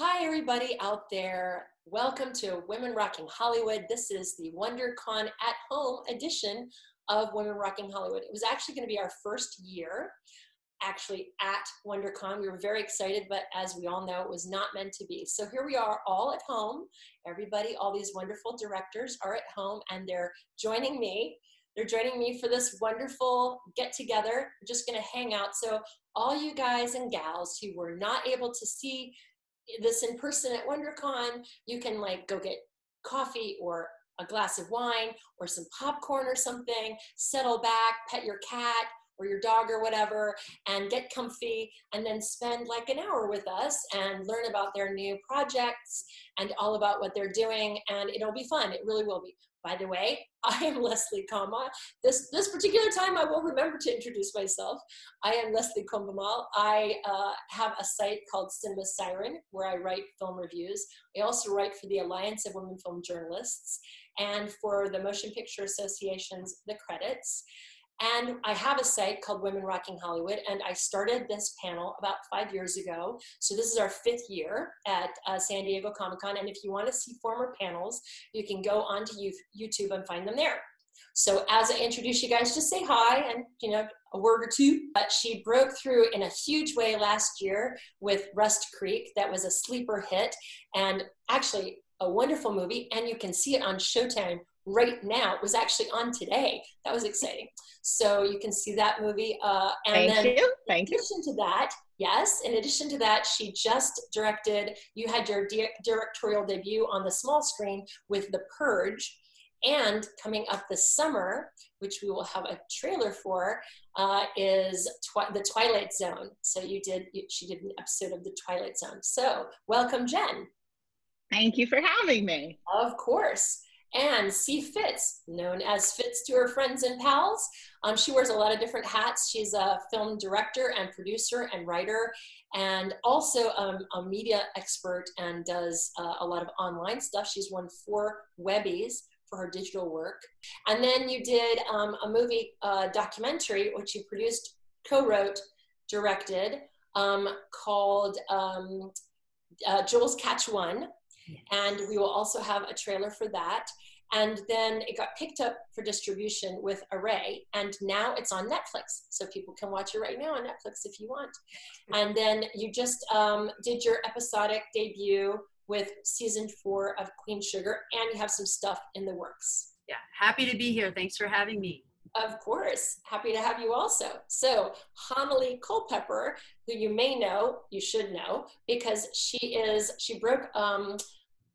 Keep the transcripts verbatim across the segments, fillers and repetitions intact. Hi, everybody out there. Welcome to Women Rocking Hollywood. This is the WonderCon at home edition of Women Rocking Hollywood. It was actually going to be our first year actually at WonderCon. We were very excited, but as we all know, it was not meant to be. So here we are all at home. Everybody, all these wonderful directors are at home and they're joining me. They're joining me for this wonderful get together. We're just going to hang out. So all you guys and gals who were not able to see this in person at WonderCon, you can like go get coffee or a glass of wine or some popcorn or something, settle back, pet your cat or your dog or whatever, and get comfy, and then spend like an hour with us and learn about their new projects and all about what they're doing, and it'll be fun. It really will be. By the way, I am Leslie Combs. This, this particular time, I will remember to introduce myself. I am Leslie Combs. I uh, have a site called Cinema Siren, where I write film reviews. I also write for the Alliance of Women Film Journalists and for the Motion Picture Association's The Credits. And I have a site called Women Rocking Hollywood, and I started this panel about five years ago. So this is our fifth year at uh, San Diego Comic-Con. And if you want to see former panels, you can go onto YouTube and find them there. So as I introduce you guys, just say hi and, you know, a word or two. But she broke through in a huge way last year with Rust Creek. That was a sleeper hit and actually a wonderful movie. And you can see it on Showtime right now. It was actually on today. That was exciting. So you can see that movie. Uh, and Thank then you. Thank in addition you. to that, yes, in addition to that, she just directed, you had your di directorial debut on the small screen with The Purge. And coming up this summer, which we will have a trailer for, uh, is twi The Twilight Zone. So you did, you, she did an episode of The Twilight Zone. So welcome, Jen. Thank you for having me. Of course. And C. Fitz, known as Fitz to her friends and pals. Um, she wears a lot of different hats. She's a film director and producer and writer, and also um, a media expert, and does uh, a lot of online stuff. She's won four Webbies for her digital work. And then you did um, a movie uh, documentary, which you produced, co-wrote, directed, um, called um, uh, Jewel's Catch One. And we will also have a trailer for that. And then it got picked up for distribution with Array, and now it's on Netflix. So people can watch it right now on Netflix if you want. And then you just um, did your episodic debut with season four of Queen Sugar, and you have some stuff in the works. Yeah, happy to be here. Thanks for having me. Of course, happy to have you also. So Homily Culpepper, who you may know, you should know, because she is, she broke um,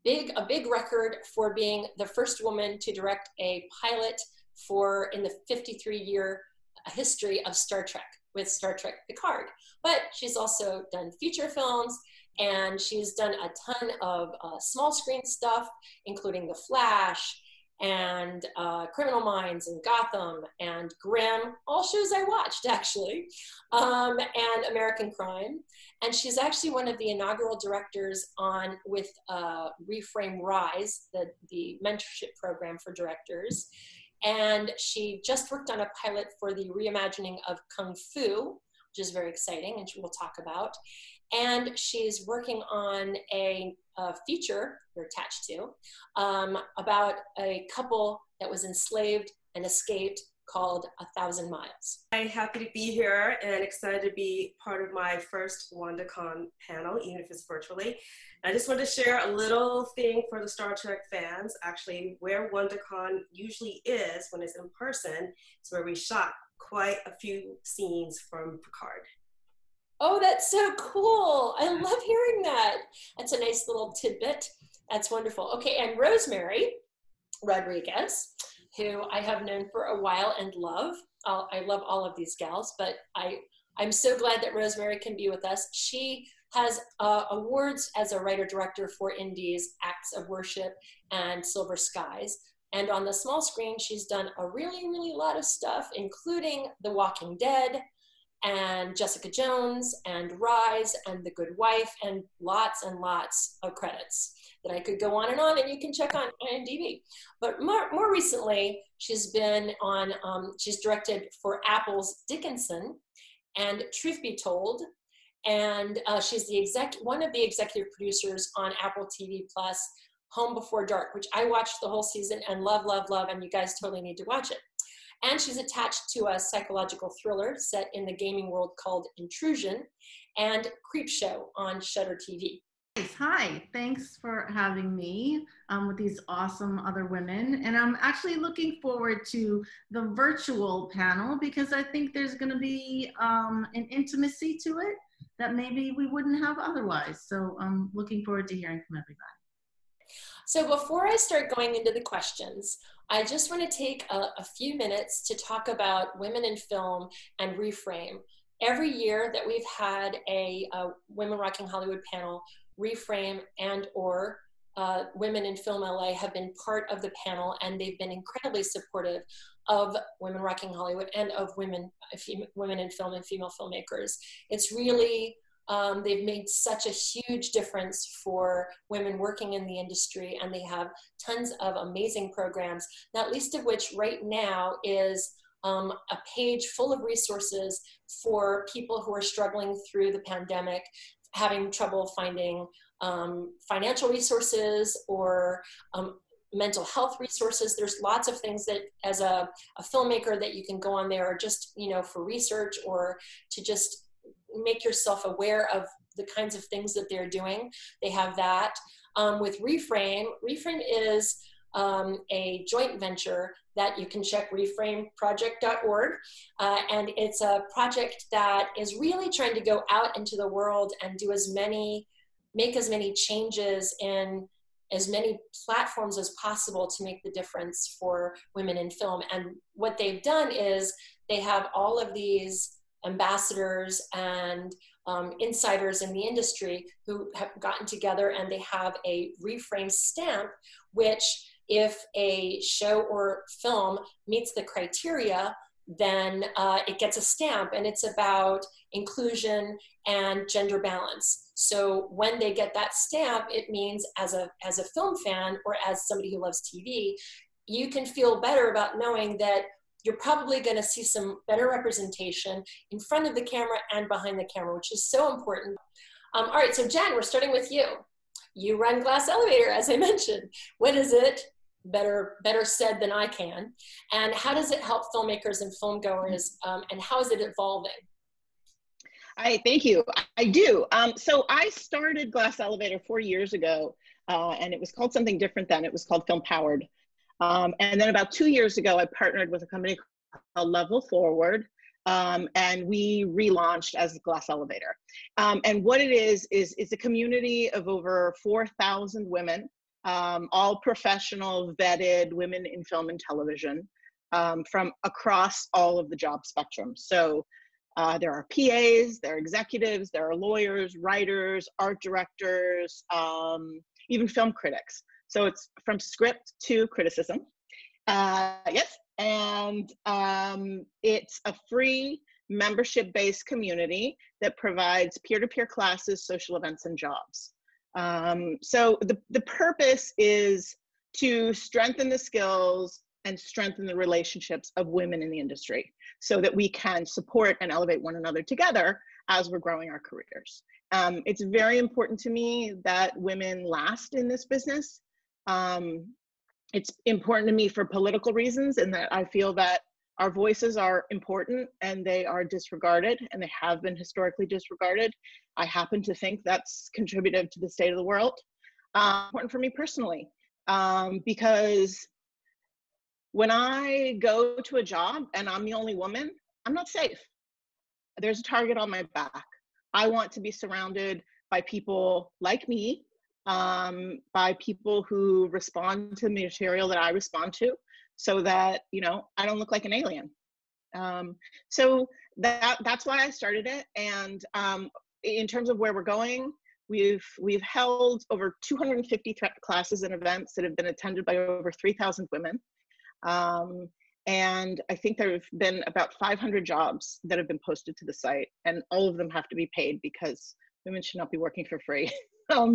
big a big record for being the first woman to direct a pilot for in the fifty-three year history of Star Trek with Star Trek Picard. But she's also done feature films, and she's done a ton of uh, small screen stuff, including The Flash, and uh, Criminal Minds, and Gotham, and Grimm, all shows I watched actually, um, and American Crime. And she's actually one of the inaugural directors on with uh, Reframe Rise, the, the mentorship program for directors. And she just worked on a pilot for the reimagining of Kung Fu, which is very exciting, and we'll talk about. And she's working on a, a feature you're attached to um, about a couple that was enslaved and escaped called A Thousand Miles. I'm happy to be here and excited to be part of my first WonderCon panel, even if it's virtually. I just want to share a little thing for the Star Trek fans, actually, where WonderCon usually is when it's in person. It's where we shot quite a few scenes from Picard. Oh, that's so cool. I love hearing that. That's a nice little tidbit. That's wonderful. Okay, and Rosemary Rodriguez, who I have known for a while and love. I'll, I love all of these gals, but I, I'm so glad that Rosemary can be with us. She has uh, awards as a writer-director for Indies, Acts of Worship, and Silver Skies. And on the small screen, she's done a really, really lot of stuff, including The Walking Dead, and Jessica Jones, and Rise, and The Good Wife, and lots and lots of credits that I could go on and on, and you can check on IMDb. But more, more recently, she's been on, um, she's directed for Apple's Dickinson, and Truth Be Told, And uh, she's the exec, one of the executive producers on Apple T V Plus, Home Before Dark, which I watched the whole season and love, love, love, and you guys totally need to watch it. And she's attached to a psychological thriller set in the gaming world called Intrusion, and Creepshow on Shudder T V. Hi, thanks for having me um, with these awesome other women. And I'm actually looking forward to the virtual panel because I think there's going to be um, an intimacy to it that maybe we wouldn't have otherwise. So I'm looking forward to hearing from everybody. So before I start going into the questions, I just want to take a, a few minutes to talk about women in film and Reframe. Every year that we've had a, a Women Rocking Hollywood panel, Reframe and or uh, Women in Film L A have been part of the panel, and they've been incredibly supportive of Women Rocking Hollywood and of women, women in film and female filmmakers. It's really, um, they've made such a huge difference for women working in the industry, and they have tons of amazing programs, not least of which right now is Um, a page full of resources for people who are struggling through the pandemic, having trouble finding um, financial resources or um, mental health resources. There's lots of things that as a, a filmmaker that you can go on there, or just, you know, for research, or to just make yourself aware of the kinds of things that they're doing. They have that. Um, with Reframe, Reframe is Um, a joint venture that you can check, reframe project dot org. Uh, and it's a project that is really trying to go out into the world and do as many, make as many changes in as many platforms as possible to make the difference for women in film. And what they've done is they have all of these ambassadors and um, insiders in the industry who have gotten together, and they have a Reframe stamp, which if a show or film meets the criteria, then uh, it gets a stamp, and it's about inclusion and gender balance. So when they get that stamp, it means as a, as a film fan or as somebody who loves T V, you can feel better about knowing that you're probably going to see some better representation in front of the camera and behind the camera, which is so important. Um, all right, so Jen, we're starting with you. You run Glass Elevator, as I mentioned. What is it? Better, better said than I can. And how does it help filmmakers and filmgoers, um, and how is it evolving? I thank you. I do. Um, so I started Glass Elevator four years ago, uh, and it was called something different then. It was called Film Powered. Um, and then about two years ago, I partnered with a company called Level Forward, um, and we relaunched as Glass Elevator. Um, and what it is, is it's a community of over four thousand women, um, all professional, vetted women in film and television, um, from across all of the job spectrum. So uh, there are P As, there are executives, there are lawyers, writers, art directors, um, even film critics. So it's from script to criticism, uh, yes. And um, it's a free membership-based community that provides peer-to-peer classes, social events, and jobs. Um, so the, the purpose is to strengthen the skills and strengthen the relationships of women in the industry so that we can support and elevate one another together as we're growing our careers. Um, it's very important to me that women last in this business. Um, it's important to me for political reasons, in that I feel that our voices are important and they are disregarded, and they have been historically disregarded. I happen to think that's contributive to the state of the world. Uh, important for me personally, um, because when I go to a job and I'm the only woman, I'm not safe. There's a target on my back. I want to be surrounded by people like me, um, by people who respond to the material that I respond to, so that, you know, I don't look like an alien. Um, so that, that's why I started it. And um, in terms of where we're going, we've, we've held over two hundred fifty classes and events that have been attended by over three thousand women. Um, and I think there have been about five hundred jobs that have been posted to the site, and all of them have to be paid because women should not be working for free. Um,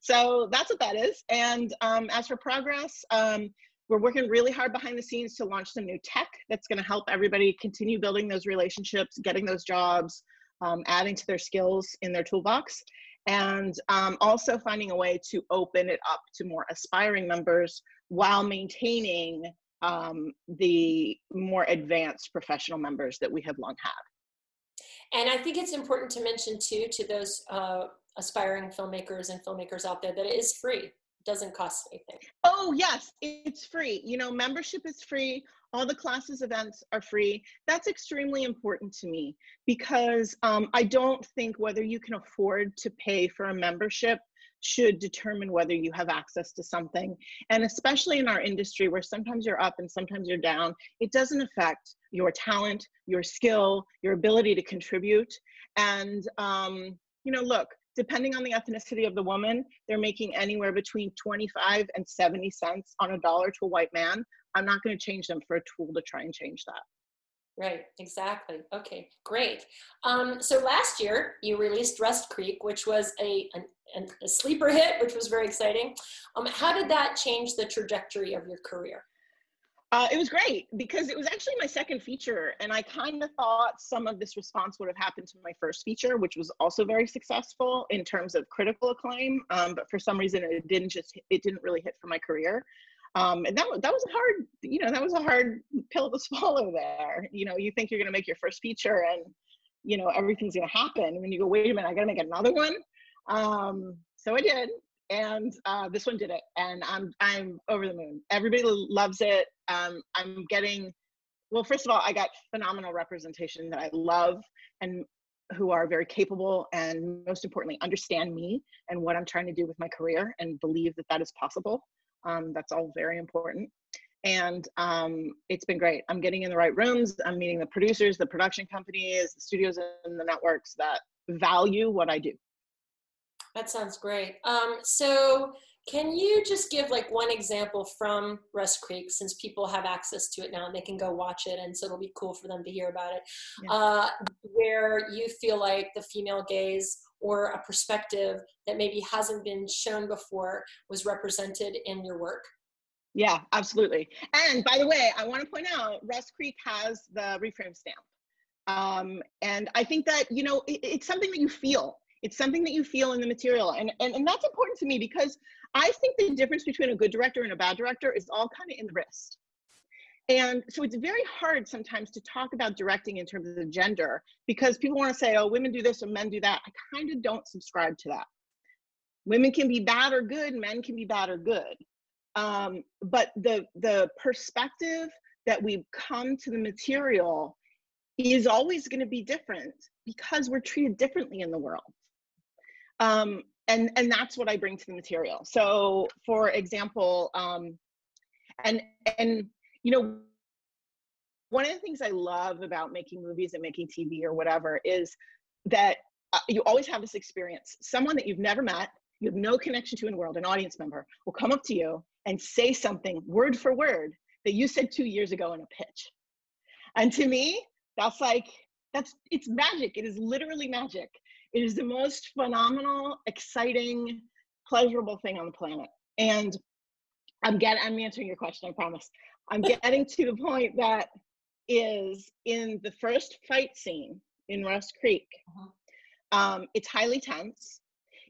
so that's what that is. And um, as for progress, um, we're working really hard behind the scenes to launch some new tech that's going to help everybody continue building those relationships, getting those jobs, um, adding to their skills in their toolbox, and um, also finding a way to open it up to more aspiring members while maintaining um, the more advanced professional members that we have long had. And I think it's important to mention too, to those uh, aspiring filmmakers and filmmakers out there, that it is free. Doesn't cost anything. Oh yes, it's free. You know, membership is free. All the classes, events are free. That's extremely important to me because um, I don't think whether you can afford to pay for a membership should determine whether you have access to something. And especially in our industry where sometimes you're up and sometimes you're down, it doesn't affect your talent, your skill, your ability to contribute. And, um, you know, look, depending on the ethnicity of the woman, they're making anywhere between twenty-five and seventy cents on a dollar to a white man. I'm not going to change them for a tool to try and change that. Right, exactly. Okay, great. Um, so last year, you released Rust Creek, which was a, an, a sleeper hit, which was very exciting. Um, how did that change the trajectory of your career? Uh, it was great because it was actually my second feature, and I kind of thought some of this response would have happened to my first feature, which was also very successful in terms of critical acclaim. Um, but for some reason, it didn't just it didn't really hit for my career, um, and that that was a hard you know that was a hard pill to swallow. There, you know, you think you're going to make your first feature, and you know everything's going to happen, and then you go, wait a minute, I got to make another one. Um, so I did. And uh, this one did it, and I'm I'm over the moon. Everybody loves it. Um, I'm getting, well, first of all, I got phenomenal representation that I love and who are very capable and most importantly, understand me and what I'm trying to do with my career and believe that that is possible. Um, that's all very important. And um, it's been great. I'm getting in the right rooms. I'm meeting the producers, the production companies, the studios and the networks that value what I do. That sounds great. Um, so can you just give like one example from Rust Creek, since people have access to it now and they can go watch it, and so it'll be cool for them to hear about it, yeah. uh, where you feel like the female gaze or a perspective that maybe hasn't been shown before was represented in your work? Yeah, absolutely. And by the way, I want to point out Rust Creek has the Reframe stamp. Um, and I think that, you know, it, it's something that you feel. It's something that you feel in the material. And, and, and that's important to me because I think the difference between a good director and a bad director is all kind of in the wrist. And so it's very hard sometimes to talk about directing in terms of gender because people want to say, oh, women do this and men do that. I kind of don't subscribe to that. Women can be bad or good, men can be bad or good. Um, but the, the perspective that we've come to the material is always going to be different because we're treated differently in the world. Um, and, and that's what I bring to the material. So for example, um, and, and, you know, one of the things I love about making movies and making T V or whatever is that uh, you always have this experience. Someone that you've never met, you have no connection to in the world, an audience member will come up to you and say something word for word that you said two years ago in a pitch. And to me, that's like, that's, it's magic. It is literally magic. It is the most phenomenal, exciting, pleasurable thing on the planet. And I'm getting, I'm answering your question, I promise. I'm getting to the point that is in the first fight scene in Rust Creek. Um, it's highly tense.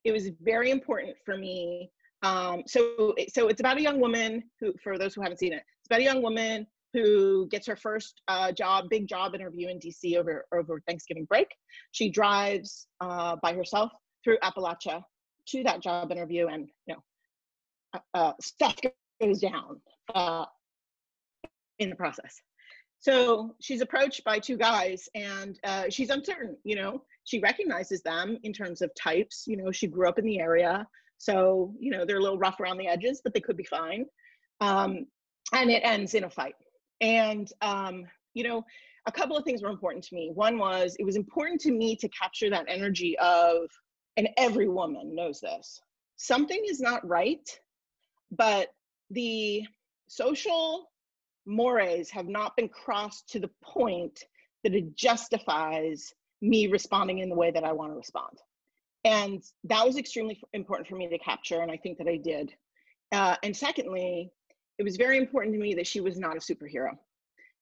It was very important for me. Um, so, so it's about a young woman who, for those who haven't seen it, it's about a young woman who gets her first uh, job, big job interview in D C over, over Thanksgiving break. She drives uh, by herself through Appalachia to that job interview, and you know, uh, uh, stuff goes down uh, in the process. So she's approached by two guys, and uh, she's uncertain, you know. She recognizes them in terms of types, you know, she grew up in the area. So, you know, they're a little rough around the edges, but they could be fine. Um, and it ends in a fight. And, um, you know, a couple of things were important to me. One was, it was important to me to capture that energy of, and every woman knows this, something is not right, but the social mores have not been crossed to the point that it justifies me responding in the way that I want to respond. And that was extremely important for me to capture, and I think that I did. Uh, and secondly, it was very important to me that she was not a superhero.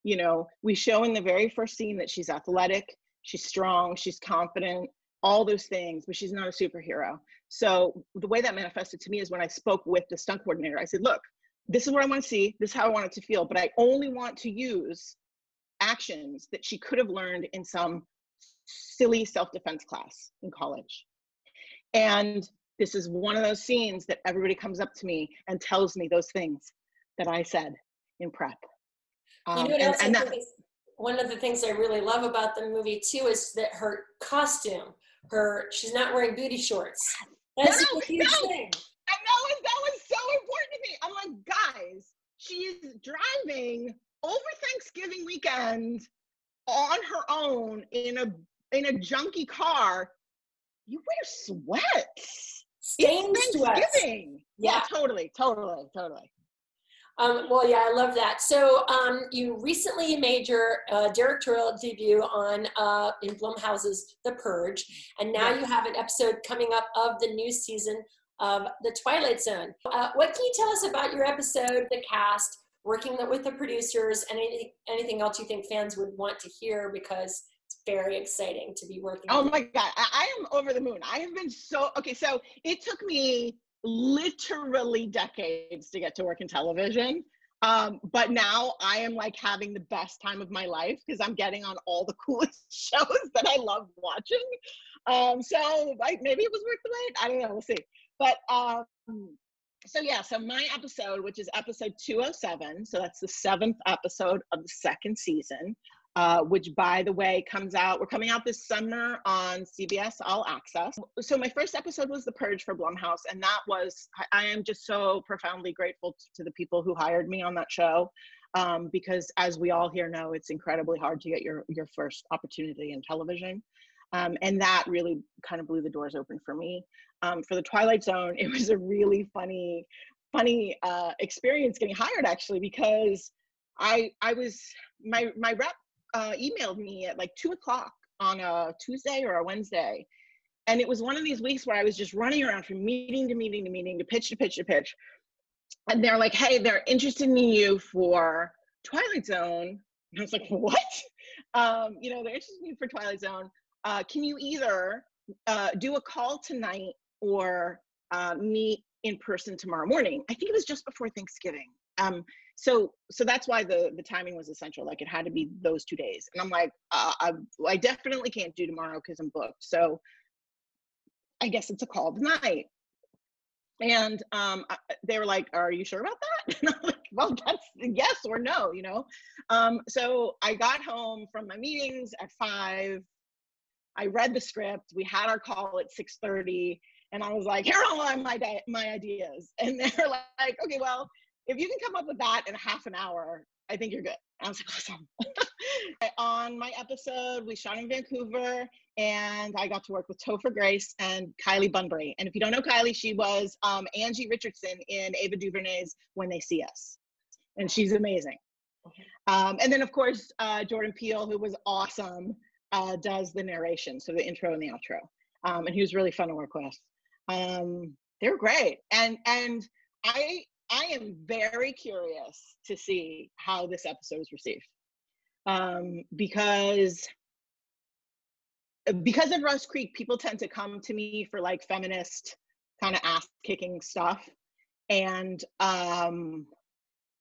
You know, we show in the very first scene that she's athletic. she's strong, she's confident, all those things, but she's not a superhero. So the way that manifested to me is when I spoke with the stunt coordinator, I said, look, this is what I want to see, this is how I want it to feel, but I only want to use actions that she could have learned in some silly self-defense class in college. And this is one of those scenes that everybody comes up to me and tells me those things that I said in prep. Um, you know, and, and that, one of the things I really love about the movie too is that her costume, her, she's not wearing booty shorts. That's no, a huge no. thing. And that was, that was so important to me. I'm like, guys, she's driving over Thanksgiving weekend on her own in a in a junky car. You wear sweats. Stained Thanksgiving. Sweats. Yeah. yeah, totally, totally, totally. Um, well, yeah, I love that. So um, you recently made your uh, directorial debut on uh, in Blumhouse's The Purge, and now yeah. you have an episode coming up of the new season of The Twilight Zone. Uh, what can you tell us about your episode, the cast, working with the producers, and any, anything else you think fans would want to hear, because it's very exciting to be working. Oh my God, I, I am over the moon. I have been so, okay, so it took me literally decades to get to work in television. Um, but now I am like having the best time of my life because I'm getting on all the coolest shows that I love watching. Um, so like maybe it was worth the wait, I don't know, we'll see. But um, so yeah, so my episode, which is episode two oh seven, so that's the seventh episode of the second season, uh, which by the way comes out, we're coming out this summer on C B S All Access. So my first episode was The Purge for Blumhouse, and that was, I am just so profoundly grateful to the people who hired me on that show, um, because as we all here know, it's incredibly hard to get your, your first opportunity in television. Um, and that really kind of blew the doors open for me. Um, for The Twilight Zone, it was a really funny, funny uh, experience getting hired, actually, because I I was, my, my rep uh, emailed me at like two o'clock on a Tuesday or a Wednesday. And it was one of these weeks where I was just running around from meeting to meeting to meeting to pitch to pitch to pitch. And they're like, hey, they're interested in you for Twilight Zone. And I was like, what? Um, you know, they're interested in you for Twilight Zone. Uh, can you either uh, do a call tonight or uh, meet in person tomorrow morning? I think it was just before Thanksgiving. Um, so so that's why the, the timing was essential. Like it had to be those two days. And I'm like, uh, I, I definitely can't do tomorrow because I'm booked. So I guess it's a call tonight. And um, I, they were like, are you sure about that? And I'm like, well, that's yes or no, you know? Um, so I got home from my meetings at five. I read the script, we had our call at six thirty, and I was like, here are all my, my ideas. And they're like, okay, well, if you can come up with that in half an hour, I think you're good. And I was like, awesome. On my episode, we shot in Vancouver, and I got to work with Topher Grace and Kylie Bunbury. And if you don't know Kylie, she was um, Angie Richardson in Ava DuVernay's When They See Us. And she's amazing. Um, and then, of course, uh, Jordan Peele, who was awesome, Uh, does the narration, so the intro and the outro, um, and he was really fun to work with. Um, they were great, and and I I am very curious to see how this episode is received, um, because because of Rust Creek, people tend to come to me for like feminist kind of ass kicking stuff, and um,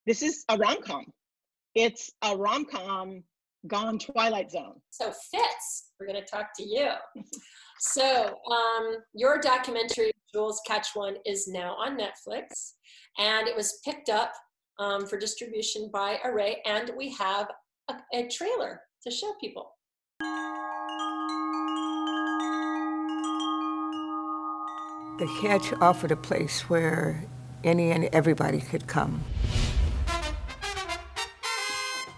this is a rom com. It's a rom com gone Twilight Zone. So Fitz, we're going to talk to you. So um, your documentary, Jewel's Catch One, is now on Netflix, and it was picked up um, for distribution by Array, and we have a, a trailer to show people. The Catch offered a place where any and everybody could come.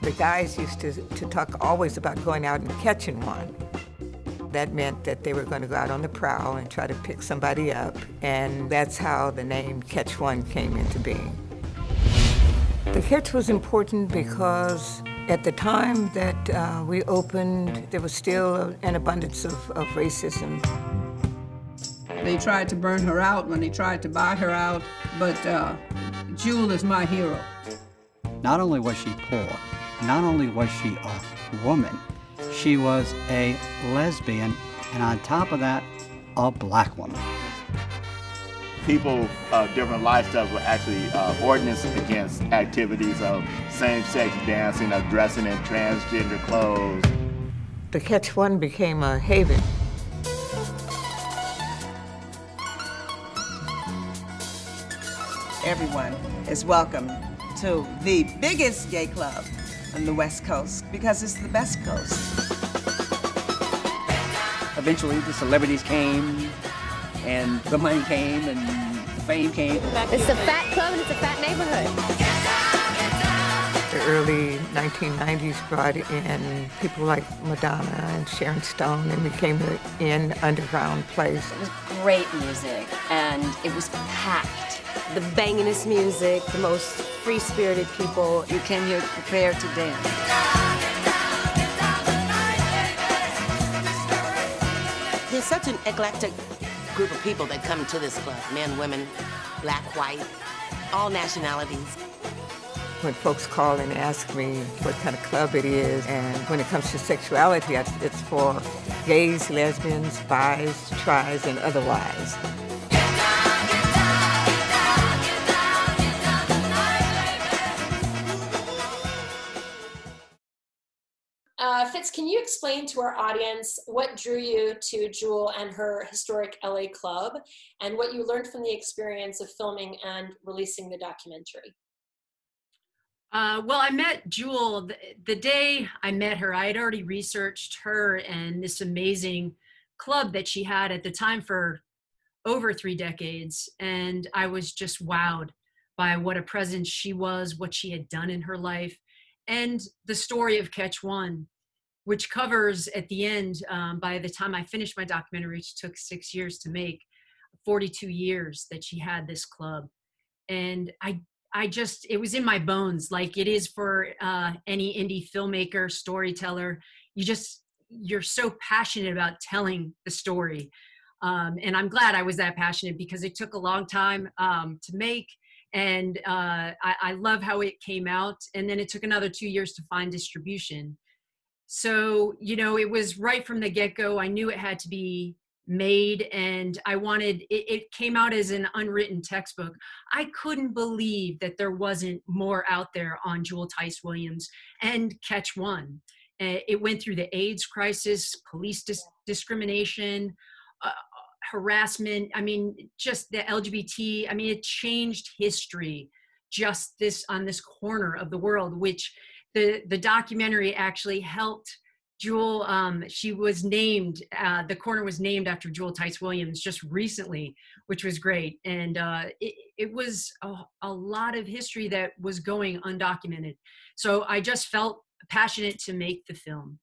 The guys used to, to talk always about going out and catching one. That meant that they were going to go out on the prowl and try to pick somebody up, and that's how the name Catch One came into being. The Catch was important because at the time that uh, we opened, there was still an abundance of, of racism. They tried to burn her out when they tried to buy her out, but uh, Jewel is my hero. Not only was she poor, not only was she a woman, she was a lesbian, and on top of that, a black woman. People of different lifestyles were actually uh, ordinance against activities of same-sex dancing, of dressing in transgender clothes. The Catch One became a haven. Everyone is welcome to the biggest gay club on the West Coast because it's the best coast. Eventually, the celebrities came, and the money came, and the fame came. It's a fat club and it's a fat neighborhood. The early nineteen nineties brought in people like Madonna and Sharon Stone and became an in underground place. It was great music and it was packed. The banginest music, the most free-spirited people. You came here prepared to dance. There's such an eclectic group of people that come to this club, men, women, black, white, all nationalities. When folks call and ask me what kind of club it is, and when it comes to sexuality, it's for gays, lesbians, bis, tris, and otherwise. Uh, Fitz, can you explain to our audience what drew you to Jewel and her historic L A club and what you learned from the experience of filming and releasing the documentary? Uh, well, I met Jewel the, the day I met her. I had already researched her and this amazing club that she had at the time for over three decades. And I was just wowed by what a presence she was, what she had done in her life, and the story of Catch One, which covers at the end, um, by the time I finished my documentary, which took six years to make, forty-two years that she had this club. And I, I just, it was in my bones, like it is for uh, any indie filmmaker, storyteller. You just, you're so passionate about telling the story. Um, and I'm glad I was that passionate because it took a long time um, to make. And uh, I, I love how it came out. And then it took another two years to find distribution. So, you know, it was right from the get-go. I knew it had to be made, and I wanted, it, it came out as an unwritten textbook. I couldn't believe that there wasn't more out there on Jewel Tice Williams and Catch One. It went through the AIDS crisis, police dis discrimination, uh, harassment. I mean, just the L G B T, I mean, it changed history just this on this corner of the world, which The, the documentary actually helped Jewel. Um, she was named, uh, the corner was named after Jewel Tice Williams just recently, which was great. And uh, it, it was a, a lot of history that was going undocumented. So I just felt passionate to make the film.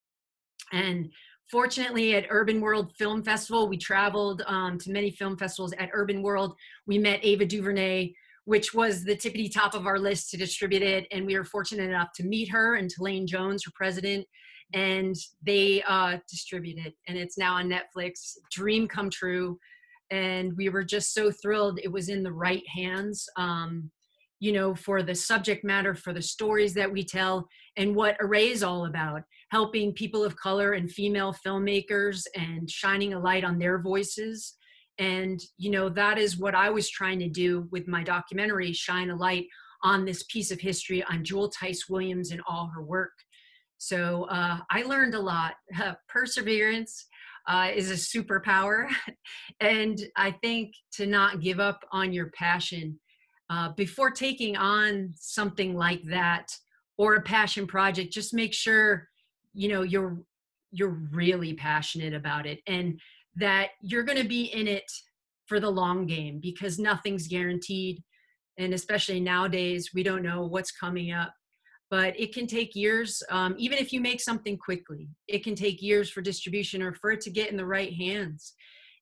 And fortunately, at Urban World Film Festival, we traveled um, to many film festivals. At Urban World, we met Ava DuVernay, which was the tippity top of our list to distribute it. And we were fortunate enough to meet her and Tulane Jones, her president, and they uh, distributed it. And it's now on Netflix, dream come true. And we were just so thrilled it was in the right hands, um, you know, for the subject matter, for the stories that we tell, and what Array is all about, helping people of color and female filmmakers and shining a light on their voices. And, you know, that is what I was trying to do with my documentary, shine a light on this piece of history, on Jewel Tice Williams and all her work. So uh, I learned a lot. Uh, perseverance uh, is a superpower. And I think to not give up on your passion uh, before taking on something like that or a passion project, just make sure, you know, you're, you're really passionate about it. And that you're going to be in it for the long game because nothing's guaranteed. And especially nowadays, we don't know what's coming up, but it can take years. Um, even if you make something quickly, it can take years for distribution or for it to get in the right hands.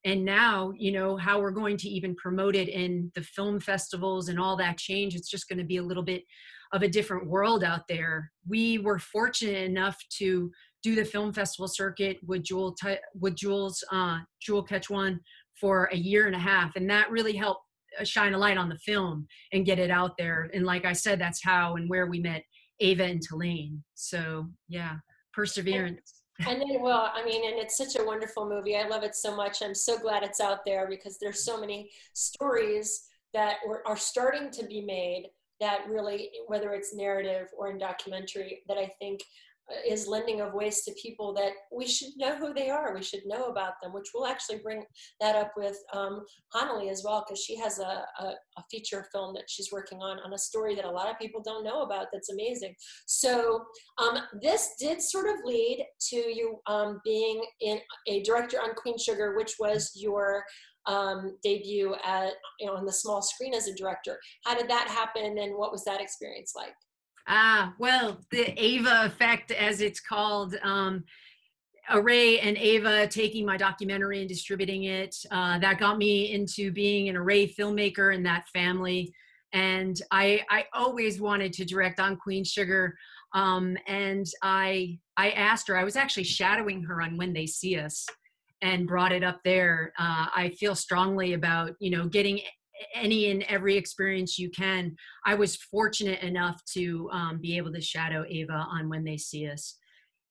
And now, you know, how we're going to even promote it in the film festivals and all that change, it's just going to be a little bit of a different world out there. We were fortunate enough to do the film festival circuit with Jewel, with Jewel's uh, Jewel Catch One for a year and a half. And that really helped shine a light on the film and get it out there. And like I said, that's how and where we met Ava and Tulane. So yeah, perseverance. And then, well, I mean, and it's such a wonderful movie. I love it so much. I'm so glad it's out there because there's so many stories that were, are starting to be made that really, whether it's narrative or in documentary, that I think is lending of ways to people that we should know who they are. We should know about them, which we'll actually bring that up with um, Hanalei as well, because she has a, a, a feature film that she's working on, on a story that a lot of people don't know about that's amazing. So um, this did sort of lead to you um, being in a director on Queen Sugar, which was your um, debut at, you know, on the small screen as a director. How did that happen and what was that experience like? Ah, well, the Ava effect, as it's called, um, Array and Ava taking my documentary and distributing it, uh, that got me into being an Array filmmaker in that family. And I, I always wanted to direct on Queen Sugar. Um, and I, I asked her, I was actually shadowing her on When They See Us and brought it up there. Uh, I feel strongly about, you know, getting any and every experience you can. I was fortunate enough to um, be able to shadow Ava on When They See Us.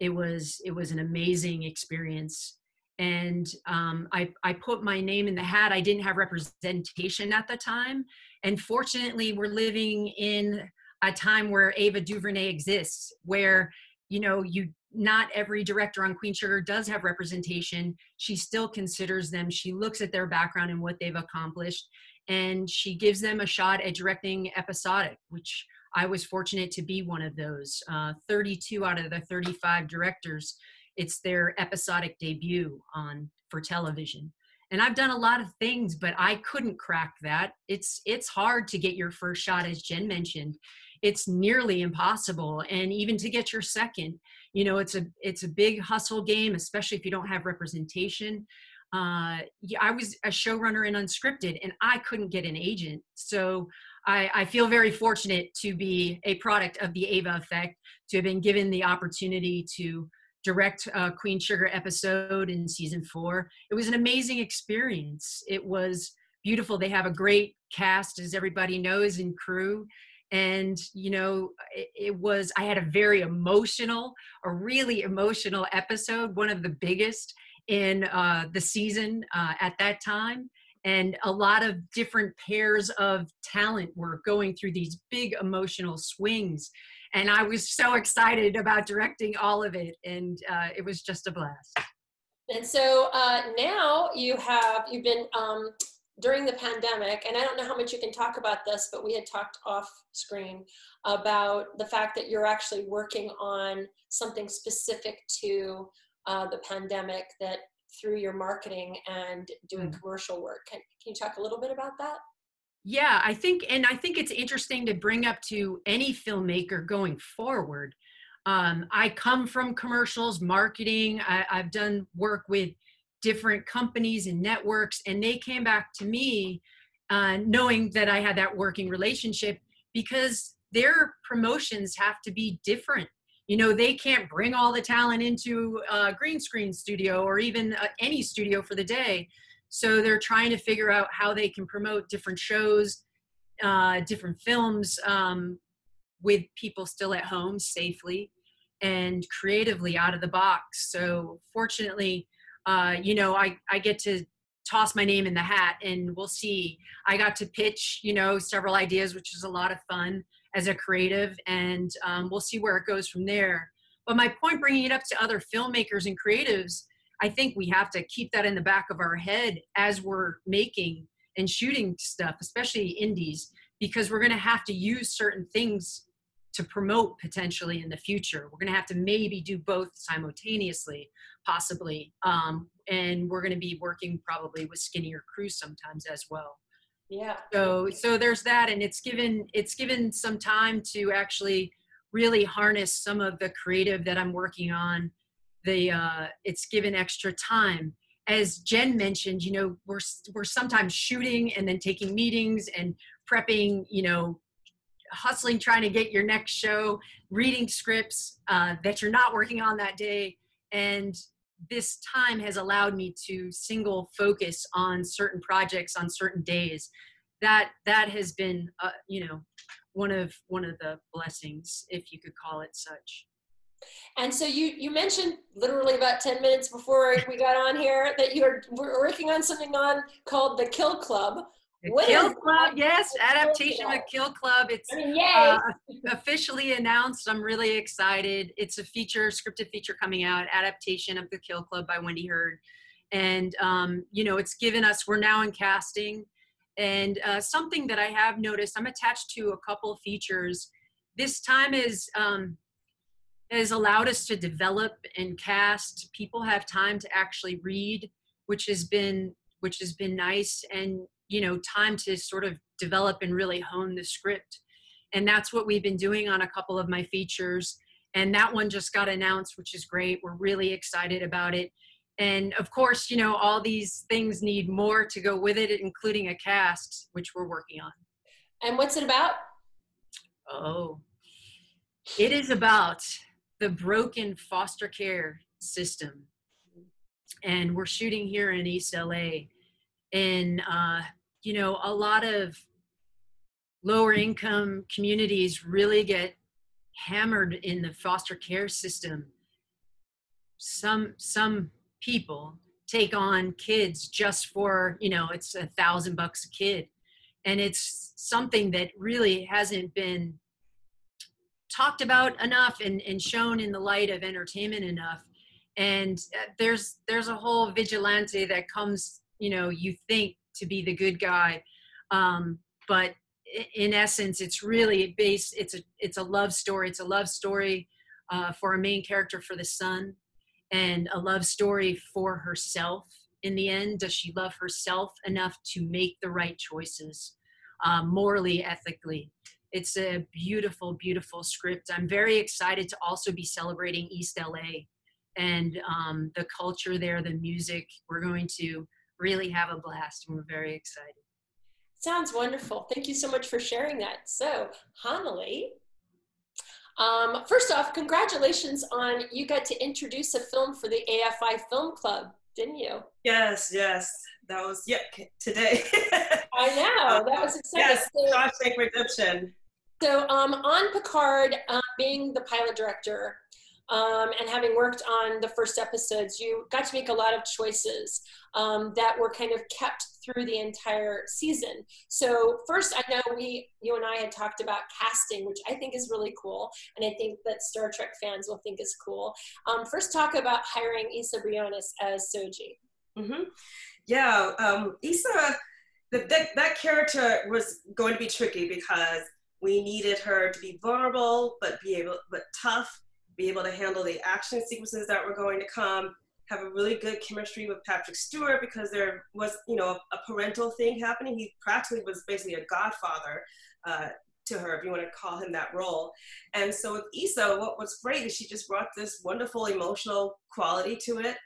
It was it was an amazing experience. And um, I, I put my name in the hat. I didn't have representation at the time. And fortunately, we're living in a time where Ava DuVernay exists, where, you know, you not every director on Queen Sugar does have representation. She still considers them. She looks at their background and what they've accomplished. And she gives them a shot at directing episodic, which I was fortunate to be one of those. Uh, thirty-two out of the thirty-five directors, it's their episodic debut on for television. And I've done a lot of things, but I couldn't crack that. It's, it's hard to get your first shot, as Jen mentioned. It's nearly impossible. And even to get your second, you know, it's a, it's a big hustle game, especially if you don't have representation. Uh, yeah, I was a showrunner in Unscripted and I couldn't get an agent. So I, I feel very fortunate to be a product of the Ava effect, to have been given the opportunity to direct a Queen Sugar episode in season four. It was an amazing experience. It was beautiful. They have a great cast, as everybody knows, and crew. And, you know, it, it was, I had a very emotional, a really emotional episode, one of the biggest in uh, the season uh, at that time. And a lot of different pairs of talent were going through these big emotional swings. And I was so excited about directing all of it. And uh, it was just a blast. And so uh, now you have, you've been, um, during the pandemic, and I don't know how much you can talk about this, but we had talked off screen about the fact that you're actually working on something specific to Uh, the pandemic, that through your marketing and doing mm. commercial work. Can, can you talk a little bit about that? Yeah, I think, and I think it's interesting to bring up to any filmmaker going forward. Um, I come from commercials, marketing. I, I've done work with different companies and networks, and they came back to me uh, knowing that I had that working relationship because their promotions have to be different. You know, they can't bring all the talent into a green screen studio or even any studio for the day. So they're trying to figure out how they can promote different shows, uh, different films um, with people still at home safely and creatively out of the box. So fortunately, uh, you know, I, I get to toss my name in the hat and we'll see. I got to pitch, you know, several ideas, which is a lot of fun as a creative, and um, we'll see where it goes from there. But my point bringing it up to other filmmakers and creatives, I think we have to keep that in the back of our head as we're making and shooting stuff, especially indies, because we're gonna have to use certain things to promote potentially in the future. We're gonna have to maybe do both simultaneously, possibly. Um, and we're gonna be working probably with skinnier crews sometimes as well. Yeah. So, so there's that, and it's given, it's given some time to actually really harness some of the creative that I'm working on. The, uh, it's given extra time. As Jen mentioned, you know, we're, we're sometimes shooting and then taking meetings and prepping, you know, hustling, trying to get your next show, reading scripts uh, that you're not working on that day. And this time has allowed me to single focus on certain projects on certain days. That that has been, uh, you know, one of one of the blessings, if you could call it such. And so you, you mentioned literally about ten minutes before we got on here that you were working on something on called The Kill Club. The what Kill is Club, yes, adaptation of Kill Club. It's I mean, uh, officially announced. I'm really excited. It's a feature, scripted feature coming out, adaptation of The Kill Club by Wendy Hurd. And, um, you know, it's given us, we're now in casting. And uh, something that I have noticed, I'm attached to a couple of features. This time is... Um, has allowed us to develop and cast. People have time to actually read, which has been which has been nice, and you know, time to sort of develop and really hone the script. And that's what we've been doing on a couple of my features. And that one just got announced, which is great. We're really excited about it. And of course, you know, all these things need more to go with it, including a cast, which we're working on. And what's it about? Oh, it is about the broken foster care system. And we're shooting here in East L A. And, uh, you know, a lot of lower income communities really get hammered in the foster care system. Some, some people take on kids just for, you know, it's a thousand bucks a kid. And it's something that really hasn't been talked about enough and, and shown in the light of entertainment enough. And there's there's a whole vigilante that comes, you know, you think to be the good guy, um, but in essence, it's really based. It's a it's a love story. It's a love story uh, for a main character, for the son, and a love story for herself. In the end, does she love herself enough to make the right choices, uh, morally, ethically? It's a beautiful, beautiful script. I'm very excited to also be celebrating East L A and um, the culture there, the music. We're going to really have a blast, and we're very excited. Sounds wonderful. Thank you so much for sharing that. So, Hanalei, um, first off, congratulations on, you got to introduce a film for the A F I Film Club, didn't you? Yes, yes. That was, yeah, today. I know, that was exciting. Yes, Star Trek Redemption. So um, on Picard, uh, being the pilot director um, and having worked on the first episodes, you got to make a lot of choices um, that were kind of kept through the entire season. So first, I know we, you and I had talked about casting, which I think is really cool. And I think that Star Trek fans will think is cool. Um, first, talk about hiring Isa Briones as Soji. Mm-hmm. Yeah, um, Isa, the, that, that character was going to be tricky because we needed her to be vulnerable, but be able, but tough, be able to handle the action sequences that were going to come, have a really good chemistry with Patrick Stewart because there was, you know, a parental thing happening. He practically was basically a godfather uh, to her, if you want to call him that role. And so with Isa, what was great is she just brought this wonderful emotional quality to it.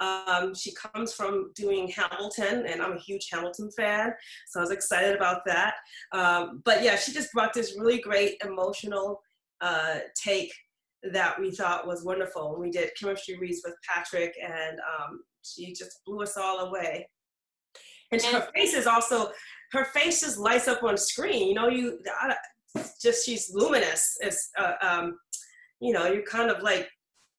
Um, she comes from doing Hamilton, and I'm a huge Hamilton fan, so I was excited about that. Um, but yeah, she just brought this really great emotional uh, take that we thought was wonderful. And we did chemistry reads with Patrick, and um, she just blew us all away. And, and her face is also, her face just lights up on screen. You know, you I, just she's luminous. It's, uh, um, you know, you're kind of like,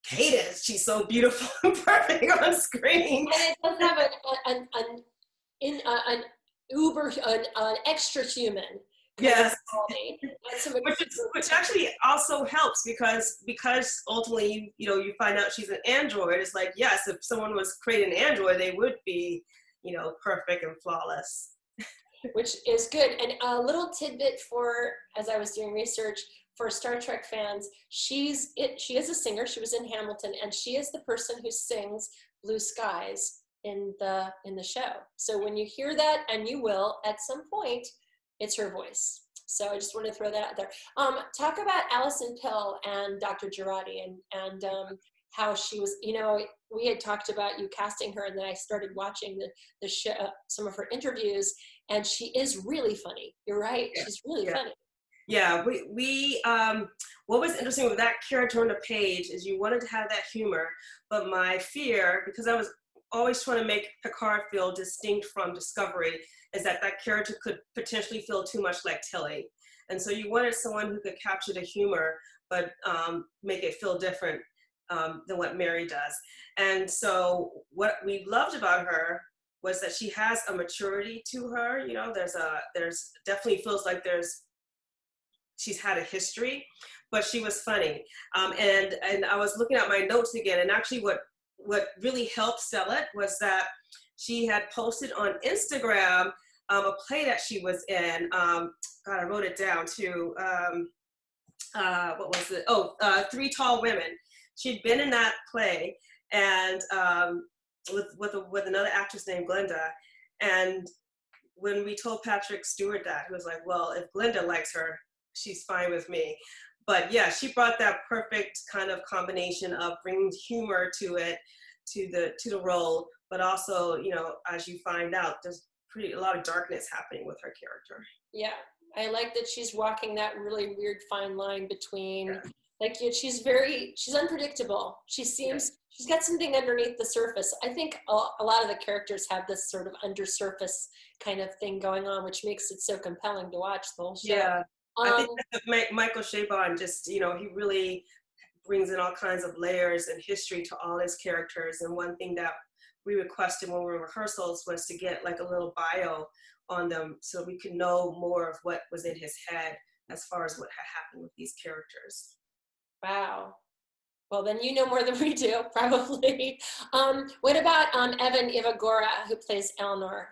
hate it. She's so beautiful and perfect on screen. And it does have an an an, in, uh, an uber an, an extra human. Yes, which, is, which actually also helps because because ultimately you you know you find out she's an android. It's like yes, if someone was creating an android, they would be you know perfect and flawless. Which is good. And a little tidbit for as I was doing research. For Star Trek fans, she's it. She is a singer. She was in Hamilton, and she is the person who sings "Blue Skies" in the in the show. So when you hear that, and you will at some point, it's her voice. So I just want to throw that out there. Um, talk about Alison Pill and Doctor Girardi, and and um, how she was. You know, we had talked about you casting her, and then I started watching the the show, some of her interviews, and she is really funny. You're right. Yeah. She's really yeah. funny. Yeah, we, we um, what was interesting with that character on the page is you wanted to have that humor, but my fear, because I was always trying to make Picard feel distinct from Discovery, is that that character could potentially feel too much like Tilly. And so you wanted someone who could capture the humor, but um, make it feel different um, than what Mary does. And so what we loved about her was that she has a maturity to her. You know, there's a, there's definitely feels like there's, she's had a history, but she was funny. Um, and, and I was looking at my notes again, and actually what, what really helped sell it was that she had posted on Instagram um, a play that she was in. Um, God, I wrote it down too. Um, uh, what was it? Oh, uh, Three Tall Women. She'd been in that play, and um, with, with, a, with another actress named Glenda. And when we told Patrick Stewart that, he was like, well, if Glenda likes her, she's fine with me. But yeah, she brought that perfect kind of combination of bringing humor to it, to the to the role, but also, you know, as you find out, there's pretty a lot of darkness happening with her character. Yeah, I like that she's walking that really weird fine line between, yeah. like, you know, she's very, she's unpredictable. She seems, yeah. she's got something underneath the surface. I think a, a lot of the characters have this sort of undersurface kind of thing going on, which makes it so compelling to watch the whole show. Yeah. I think that Michael Chabon just, you know, he really brings in all kinds of layers and history to all his characters. And one thing that we requested when we were in rehearsals was to get like a little bio on them so we could know more of what was in his head as far as what had happened with these characters. Wow. Well, then you know more than we do, probably. Um, what about um, Evan Ivagora, who plays Elnor?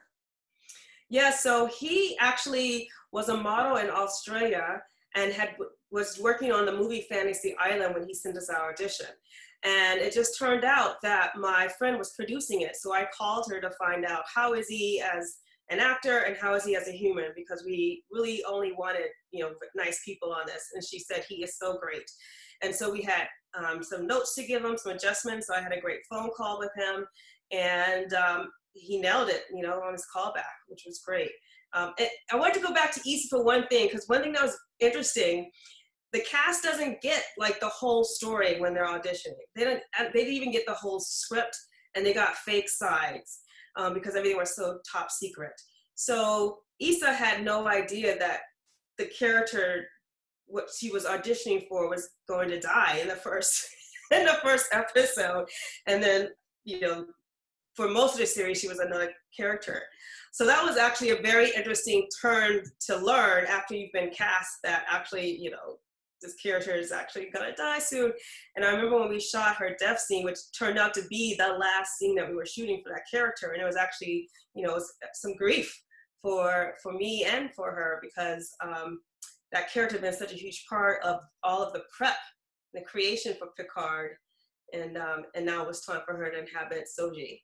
Yeah, so he actually was a model in Australia and had was working on the movie Fantasy Island when he sent us our audition. And it just turned out that my friend was producing it, so I called her to find out how is he as an actor and how is he as a human, because we really only wanted, you know, nice people on this. And she said, he is so great. And so we had um, some notes to give him, some adjustments, so I had a great phone call with him. And um, he nailed it, you know, on his callback, which was great. Um, and I wanted to go back to Isa for one thing, because one thing that was interesting, the cast doesn't get like the whole story when they're auditioning. They didn't, they didn't even get the whole script, and they got fake sides um, because everything was so top secret. So Isa had no idea that the character, what she was auditioning for, was going to die in the first, in the first episode. And then, you know, for most of the series, she was another character. So that was actually a very interesting turn to learn after you've been cast that actually, you know, this character is actually gonna die soon. And I remember when we shot her death scene, which turned out to be the last scene that we were shooting for that character. And it was actually, you know, some grief for, for me and for her, because um, that character had been such a huge part of all of the prep, the creation for Picard. And, um, and now it was time for her to inhabit Soji.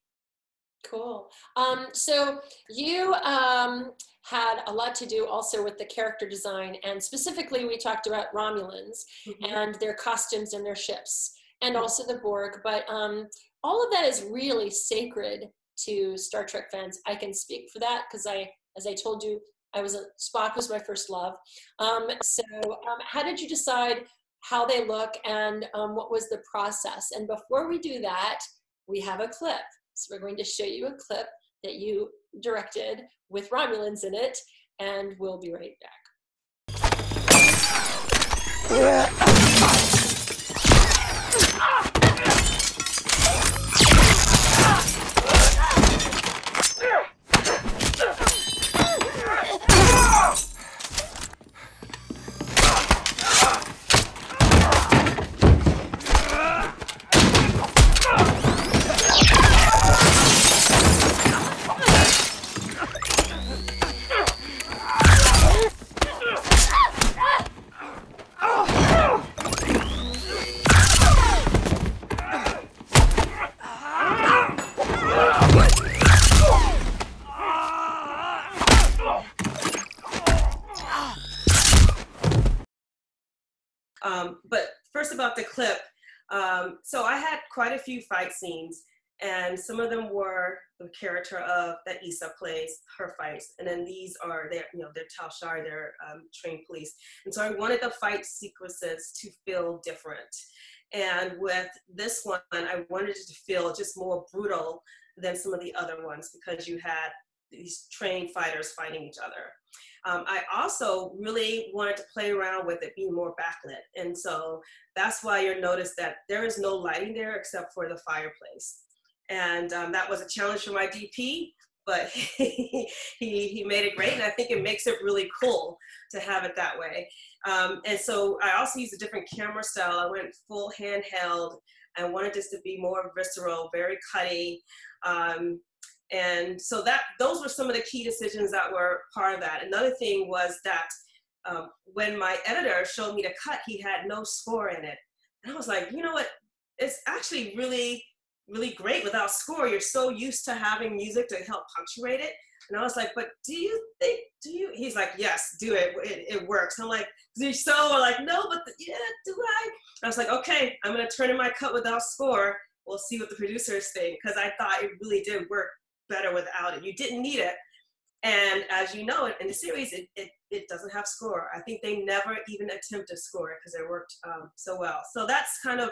Cool. Um, so you um, had a lot to do also with the character design, and specifically we talked about Romulans mm-hmm. and their costumes and their ships, and mm-hmm. also the Borg, but um, all of that is really sacred to Star Trek fans. I can speak for that because I, as I told you, I was a, Spock was my first love. Um, so um, how did you decide how they look, and um, what was the process? And before we do that, we have a clip. So we're going to show you a clip that you directed with Romulans in it, and we'll be right back. Yeah. Quite a few fight scenes, and some of them were the character of that Isa plays, her fights, and then these are their, you know, their Tal Shar, their um, trained police. And so I wanted the fight sequences to feel different, and with this one I wanted it to feel just more brutal than some of the other ones, because you had these trained fighters fighting each other. Um, I also really wanted to play around with it being more backlit. And so that's why you'll notice that there is no lighting there except for the fireplace. And um, that was a challenge for my D P, but he, he made it great. And I think it makes it really cool to have it that way. Um, and so I also used a different camera style. I went full handheld. I wanted this to be more visceral, very cutty. Um, And so that, those were some of the key decisions that were part of that. Another thing was that um, when my editor showed me the cut, he had no score in it. And I was like, you know what? It's actually really, really great without score. You're so used to having music to help punctuate it. And I was like, but do you think, do you? He's like, yes, do it. It, it works. And I'm like, so we're like, no, but the, yeah, do I? And I was like, okay, I'm going to turn in my cut without score. We'll see what the producers think, because I thought it really did work better without it. You didn't need it. And as you know, in the series, it, it, it doesn't have score. I think they never even attempted score because it worked um, so well. So that's kind of,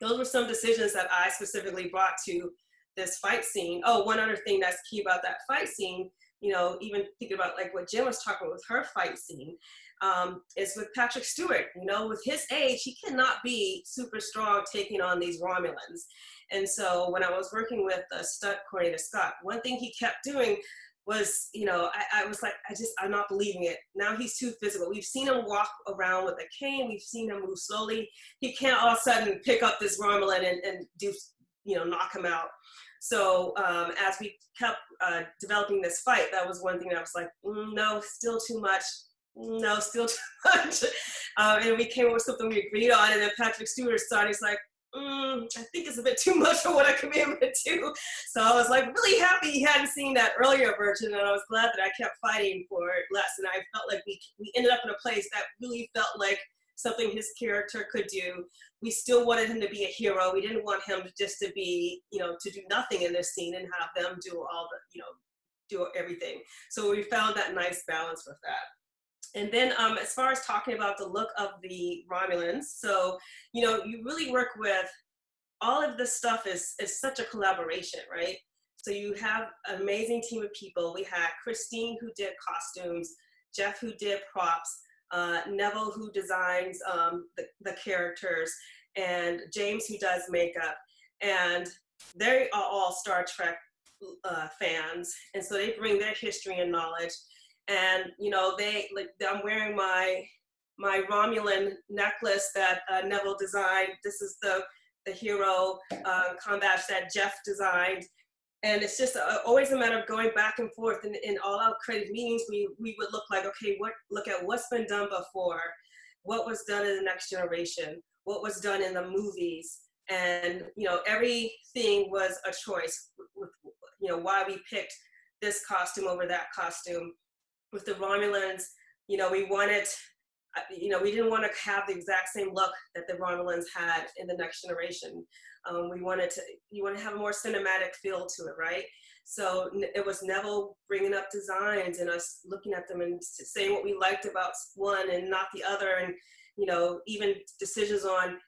those were some decisions that I specifically brought to this fight scene. Oh, one other thing that's key about that fight scene, you know, even thinking about like what Jen was talking about with her fight scene, um, is with Patrick Stewart. You know, with his age, he cannot be super strong taking on these Romulans. And so when I was working with uh, stunt coordinator Scott, one thing he kept doing was, you know, I, I was like, I just, I'm not believing it. Now he's too physical. We've seen him walk around with a cane. We've seen him move slowly. He can't all of a sudden pick up this Romulan and, and do, you know, knock him out. So um, as we kept uh, developing this fight, that was one thing that I was like, mm, no, still too much. No, still too much. um, and we came up with something we agreed on, and then Patrick Stewart started, he's like, Mm, I think it's a bit too much for what I committed to. So I was like really happy he hadn't seen that earlier version, and I was glad that I kept fighting for less. And I felt like we, we ended up in a place that really felt like something his character could do. We still wanted him to be a hero. We didn't want him just to be, you know, to do nothing in this scene and have them do all the, you know, do everything. So we found that nice balance with that. And then um, as far as talking about the look of the Romulans, so, you know, you really work with, all of this stuff is, is such a collaboration, right? So you have an amazing team of people. We had Christine, who did costumes, Jeff, who did props, uh, Neville, who designs um, the, the characters, and James, who does makeup. And they are all Star Trek uh, fans. And so they bring their history and knowledge. And, you know, they, like, I'm wearing my my Romulan necklace that uh, Neville designed. This is the, the hero uh, combat that Jeff designed. And it's just a, always a matter of going back and forth. And in all our creative meetings, we, we would look like, okay, what look at what's been done before, what was done in the Next Generation, what was done in the movies. And, you know, everything was a choice with, you know, why we picked this costume over that costume. With the Romulans, you know, we wanted, you know, we didn't want to have the exact same look that the Romulans had in the Next Generation. Um, we wanted to, you want to have a more cinematic feel to it, right? So it was Neville bringing up designs and us looking at them and saying what we liked about one and not the other, and, you know, even decisions on,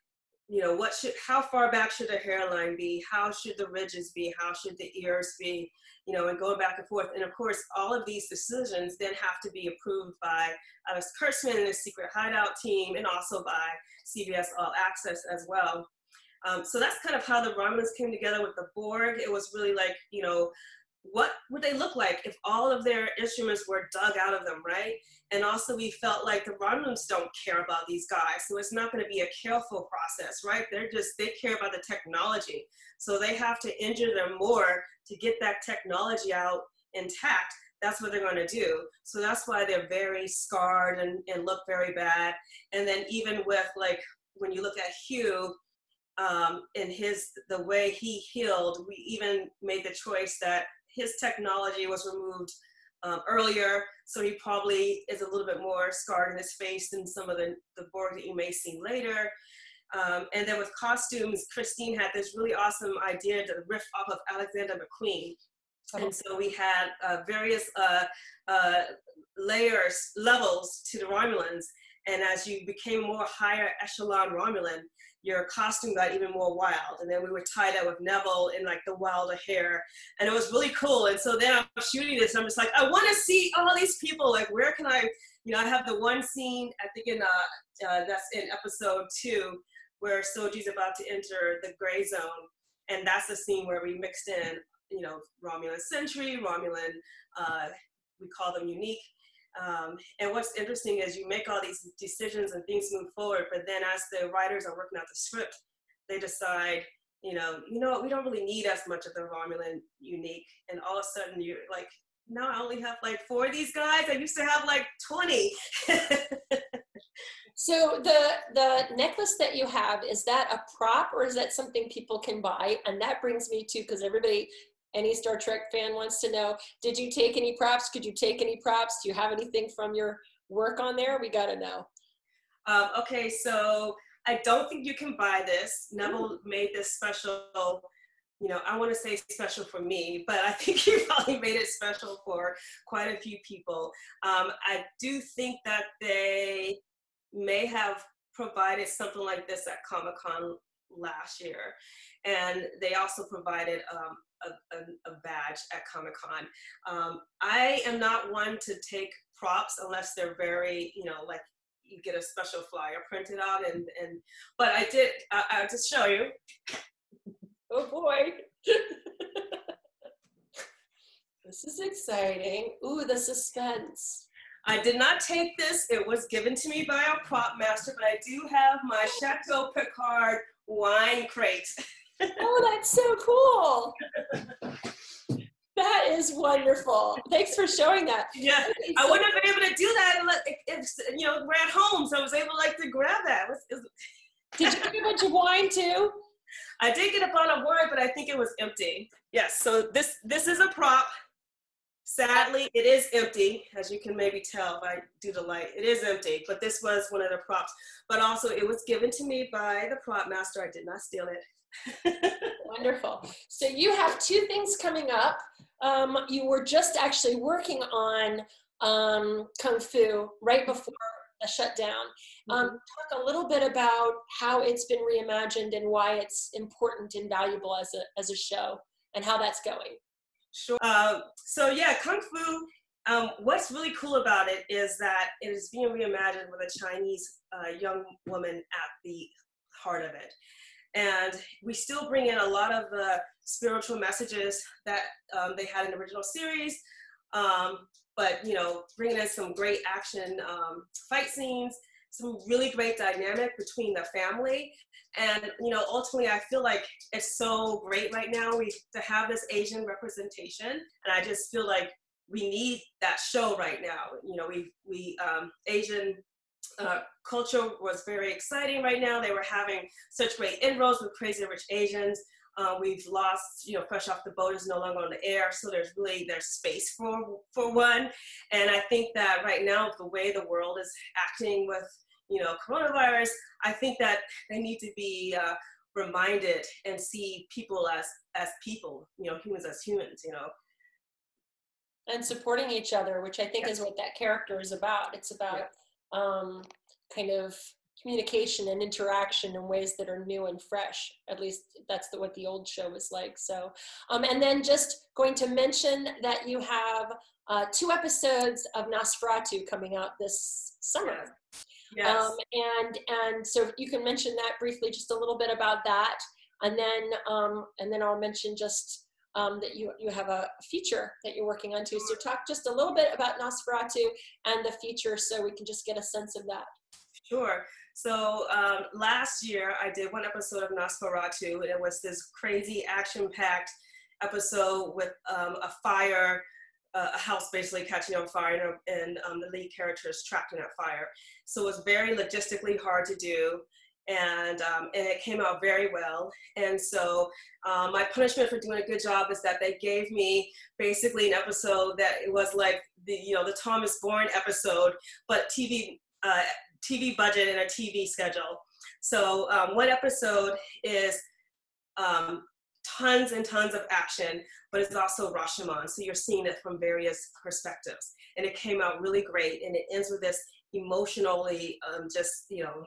you know, what should, how far back should the hairline be? How should the ridges be? How should the ears be? You know, and going back and forth. And of course, all of these decisions then have to be approved by Alex Kurtzman and his Secret Hideout team, and also by C B S All Access as well. Um, so that's kind of how the Romulans came together with the Borg. It was really like, you know, what would they look like if all of their instruments were dug out of them, right? And also we felt like the Romulans don't care about these guys, so it's not going to be a careful process, right? They're just, they care about the technology. So they have to injure them more to get that technology out intact. That's what they're going to do. So that's why they're very scarred and, and look very bad. And then even with, like, when you look at Hugh, um, and his, the way he healed, we even made the choice that his technology was removed um, earlier, so he probably is a little bit more scarred in his face than some of the, the Borg that you may see later. Um, and then with costumes, Christine had this really awesome idea to riff off of Alexander McQueen. Oh. And so we had uh, various uh, uh, layers, levels to the Romulans, And as you became more higher echelon Romulan, your costume got even more wild. And then we would tie that with Neville in like the wilder hair. And it was really cool. And so then I'm shooting this, and I'm just like, I want to see all these people. Like, where can I, you know, I have the one scene, I think in, uh, uh, that's in episode two, where Soji's about to enter the gray zone. And that's the scene where we mixed in, you know, Romulan Sentry, Romulan, uh, we call them unique. Um, and what's interesting is you make all these decisions and things move forward, but then as the writers are working out the script, they decide, you know, you know what, we don't really need as much of the Romulan unique. And all of a sudden you're like, no, I only have like four of these guys. I used to have like twenty. So the, the necklace that you have, is that a prop or is that something people can buy? And that brings me to, because everybody, any Star Trek fan wants to know, did you take any props? Could you take any props? Do you have anything from your work on there? We got to know. Um, okay, so I don't think you can buy this. Mm. Neville made this special, you know, I want to say special for me, but I think he probably made it special for quite a few people. Um, I do think that they may have provided something like this at Comic-Con last year. And they also provided um, a, a, a badge at Comic-Con. Um, I am not one to take props unless they're very, you know, like you get a special flyer printed out. And, and but I did, I, I'll just show you. Oh boy. This is exciting. Ooh, the suspense. I did not take this. It was given to me by our prop master, but I do have my Chateau Picard wine crate. Oh, that's so cool. That is wonderful. Thanks for showing that. Yeah, okay, so I wouldn't have been able to do that if, you know, we're at home, so I was able like to grab that. Did you get a bunch of wine too? I did get a bottle of wine, but I think it was empty. Yes, so this, this is a prop. Sadly, it is empty, as you can maybe tell if I do the light. It is empty, but this was one of the props. But also, it was given to me by the prop master. I did not steal it. Wonderful. So you have two things coming up. Um, you were just actually working on um, Kung Fu right before the shutdown. Um, talk a little bit about how it's been reimagined and why it's important and valuable as a, as a show and how that's going. Sure. Uh, so yeah, Kung Fu, um, what's really cool about it is that it is being reimagined with a Chinese uh, young woman at the heart of it. And we still bring in a lot of the spiritual messages that um, they had in the original series, um, but you know, bringing in some great action um, fight scenes, some really great dynamic between the family. And, you know, ultimately, I feel like it's so great right now we to have this Asian representation. And I just feel like we need that show right now. You know, we, we um, Asian uh, culture was very exciting right now. They were having such great inroads with Crazy Rich Asians. Uh, we've lost, you know, Fresh Off the Boat is no longer on the air. So there's really, there's space for, for one. And I think that right now, the way the world is acting with, you know, coronavirus, I think that they need to be uh, reminded and see people as, as people, you know, humans as humans, you know. And supporting each other, which I think yes. is what that character is about. It's about yeah. um, kind of communication and interaction in ways that are new and fresh. At least that's the, what the old show was like. So, um, and then just going to mention that you have uh, two episodes of N O S four A two coming out this summer. Yes. Um, and, and so you can mention that briefly, just a little bit about that. And then, um, and then I'll mention just um, that you, you have a feature that you're working on too. So talk just a little bit about N O S four A two and the feature so we can just get a sense of that. Sure. So um, last year I did one episode of N O S four A two, and it was this crazy action-packed episode with um, a fire, uh, a house basically catching on fire, and um, the lead character is trapped in that fire. So it was very logistically hard to do, and, um, and it came out very well. And so um, my punishment for doing a good job is that they gave me basically an episode that it was like the, you know, the Thomas Bourne episode, but T V. Uh, T V budget and a T V schedule. So um, one episode is um, tons and tons of action, but it's also Rashomon. So you're seeing it from various perspectives. And it came out really great. And it ends with this emotionally um, just, you know,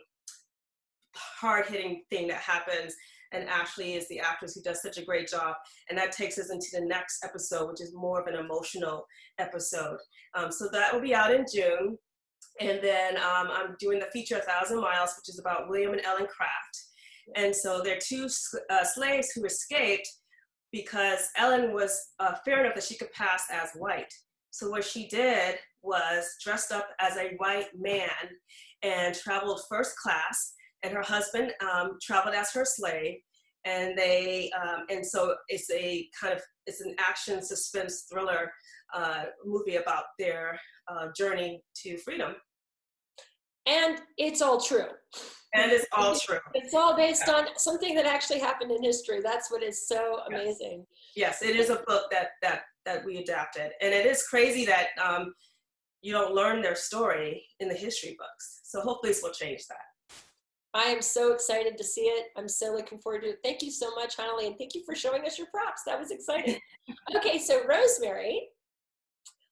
hard-hitting thing that happens. And Ashley is the actress who does such a great job. And that takes us into the next episode, which is more of an emotional episode. Um, so that will be out in June. And then um, I'm doing the feature A Thousand Miles, which is about William and Ellen Craft. And so they're two uh, slaves who escaped because Ellen was uh, fair enough that she could pass as white. So what she did was dressed up as a white man and traveled first class, and her husband um, traveled as her slave. And they, um, and so it's a kind of, it's an action suspense thriller uh, movie about their uh, journey to freedom. And it's all true. And it's all true. It's all based yeah. on something that actually happened in history. That's what is so amazing. Yes, yes, it is a book that that that we adapted. And it is crazy that um, you don't learn their story in the history books. So hopefully this will change that. I am so excited to see it. I'm so looking forward to it. Thank you so much, Hanalei, and thank you for showing us your props. That was exciting. Okay, so Rosemary,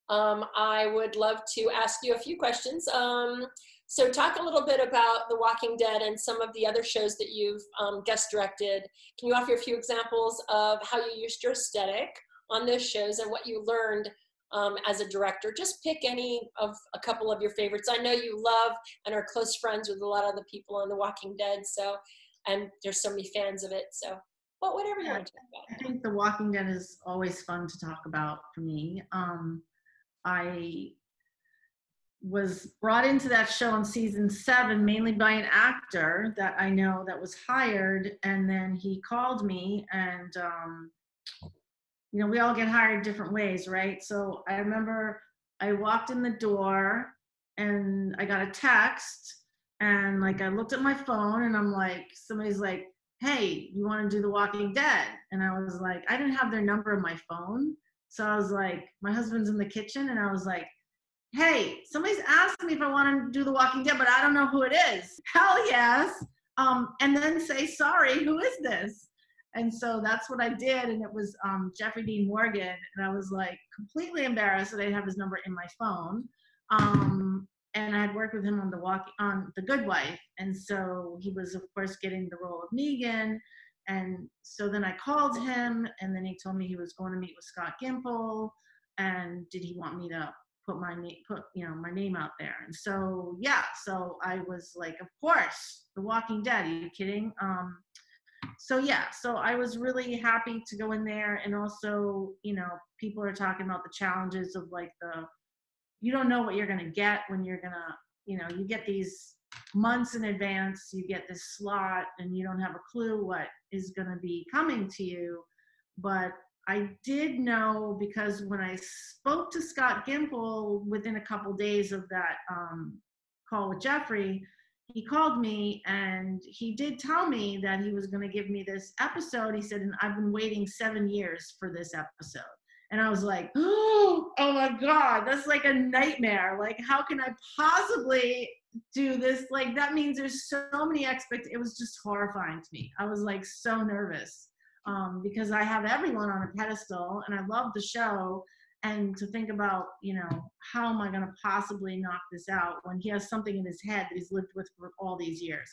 um, I would love to ask you a few questions. Um, So talk a little bit about The Walking Dead and some of the other shows that you've um, guest directed. Can you offer a few examples of how you used your aesthetic on those shows and what you learned um, as a director? Just pick any of a couple of your favorites. I know you love and are close friends with a lot of the people on The Walking Dead, so, and there's so many fans of it, so well, whatever you yeah, want to talk about. I think The Walking Dead is always fun to talk about for me. Um, I... was brought into that show in season seven mainly by an actor that I know that was hired, and then he called me, and um, you know, we all get hired different ways, right? So I remember I walked in the door and I got a text, and like I looked at my phone and I'm like, somebody's like, hey, you want to do The Walking Dead? And I was like, I didn't have their number on my phone, so I was like, my husband's in the kitchen, and I was like, hey, somebody's asked me if I want to do The Walking Dead, but I don't know who it is. Hell yes. Um, and then say, sorry, who is this? And so that's what I did. And it was um, Jeffrey Dean Morgan. And I was like completely embarrassed that I didn't have his number in my phone. Um, and I had worked with him on the, walk- on The Good Wife. And so he was, of course, getting the role of Negan. And so then I called him, and then he told me he was going to meet with Scott Gimple. And did he want me to put my name, put, you know, my name out there. And so, yeah, so I was like, of course, The Walking Dead, are you kidding? Um, so yeah, so I was really happy to go in there. And also, you know, people are talking about the challenges of like the, you don't know what you're going to get when you're going to, you know, you get these months in advance, you get this slot, and you don't have a clue what is going to be coming to you. But I did know, because when I spoke to Scott Gimple within a couple days of that um, call with Jeffrey, he called me and he did tell me that he was going to give me this episode. He said, and I've been waiting seven years for this episode. And I was like, oh, oh my God, that's like a nightmare. Like, how can I possibly do this? Like, that means there's so many expectations. It was just horrifying to me. I was like so nervous. Um, because I have everyone on a pedestal and I love the show, and to think about, you know, how am I going to possibly knock this out when he has something in his head that he's lived with for all these years.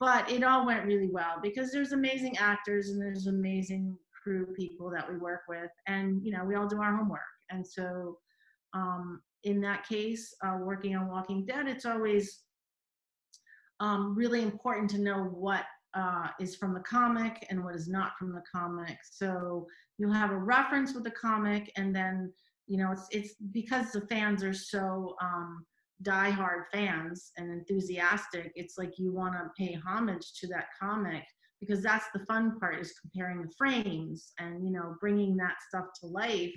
But it all went really well, because there's amazing actors and there's amazing crew people that we work with, and, you know, we all do our homework. And so um, in that case, uh, working on Walking Dead, it's always um, really important to know what Uh, is from the comic and what is not from the comic. So you'll have a reference with the comic, and then, you know, it's it's because the fans are so um, diehard fans and enthusiastic, it's like you want to pay homage to that comic, because that's the fun part, is comparing the frames and, you know, bringing that stuff to life.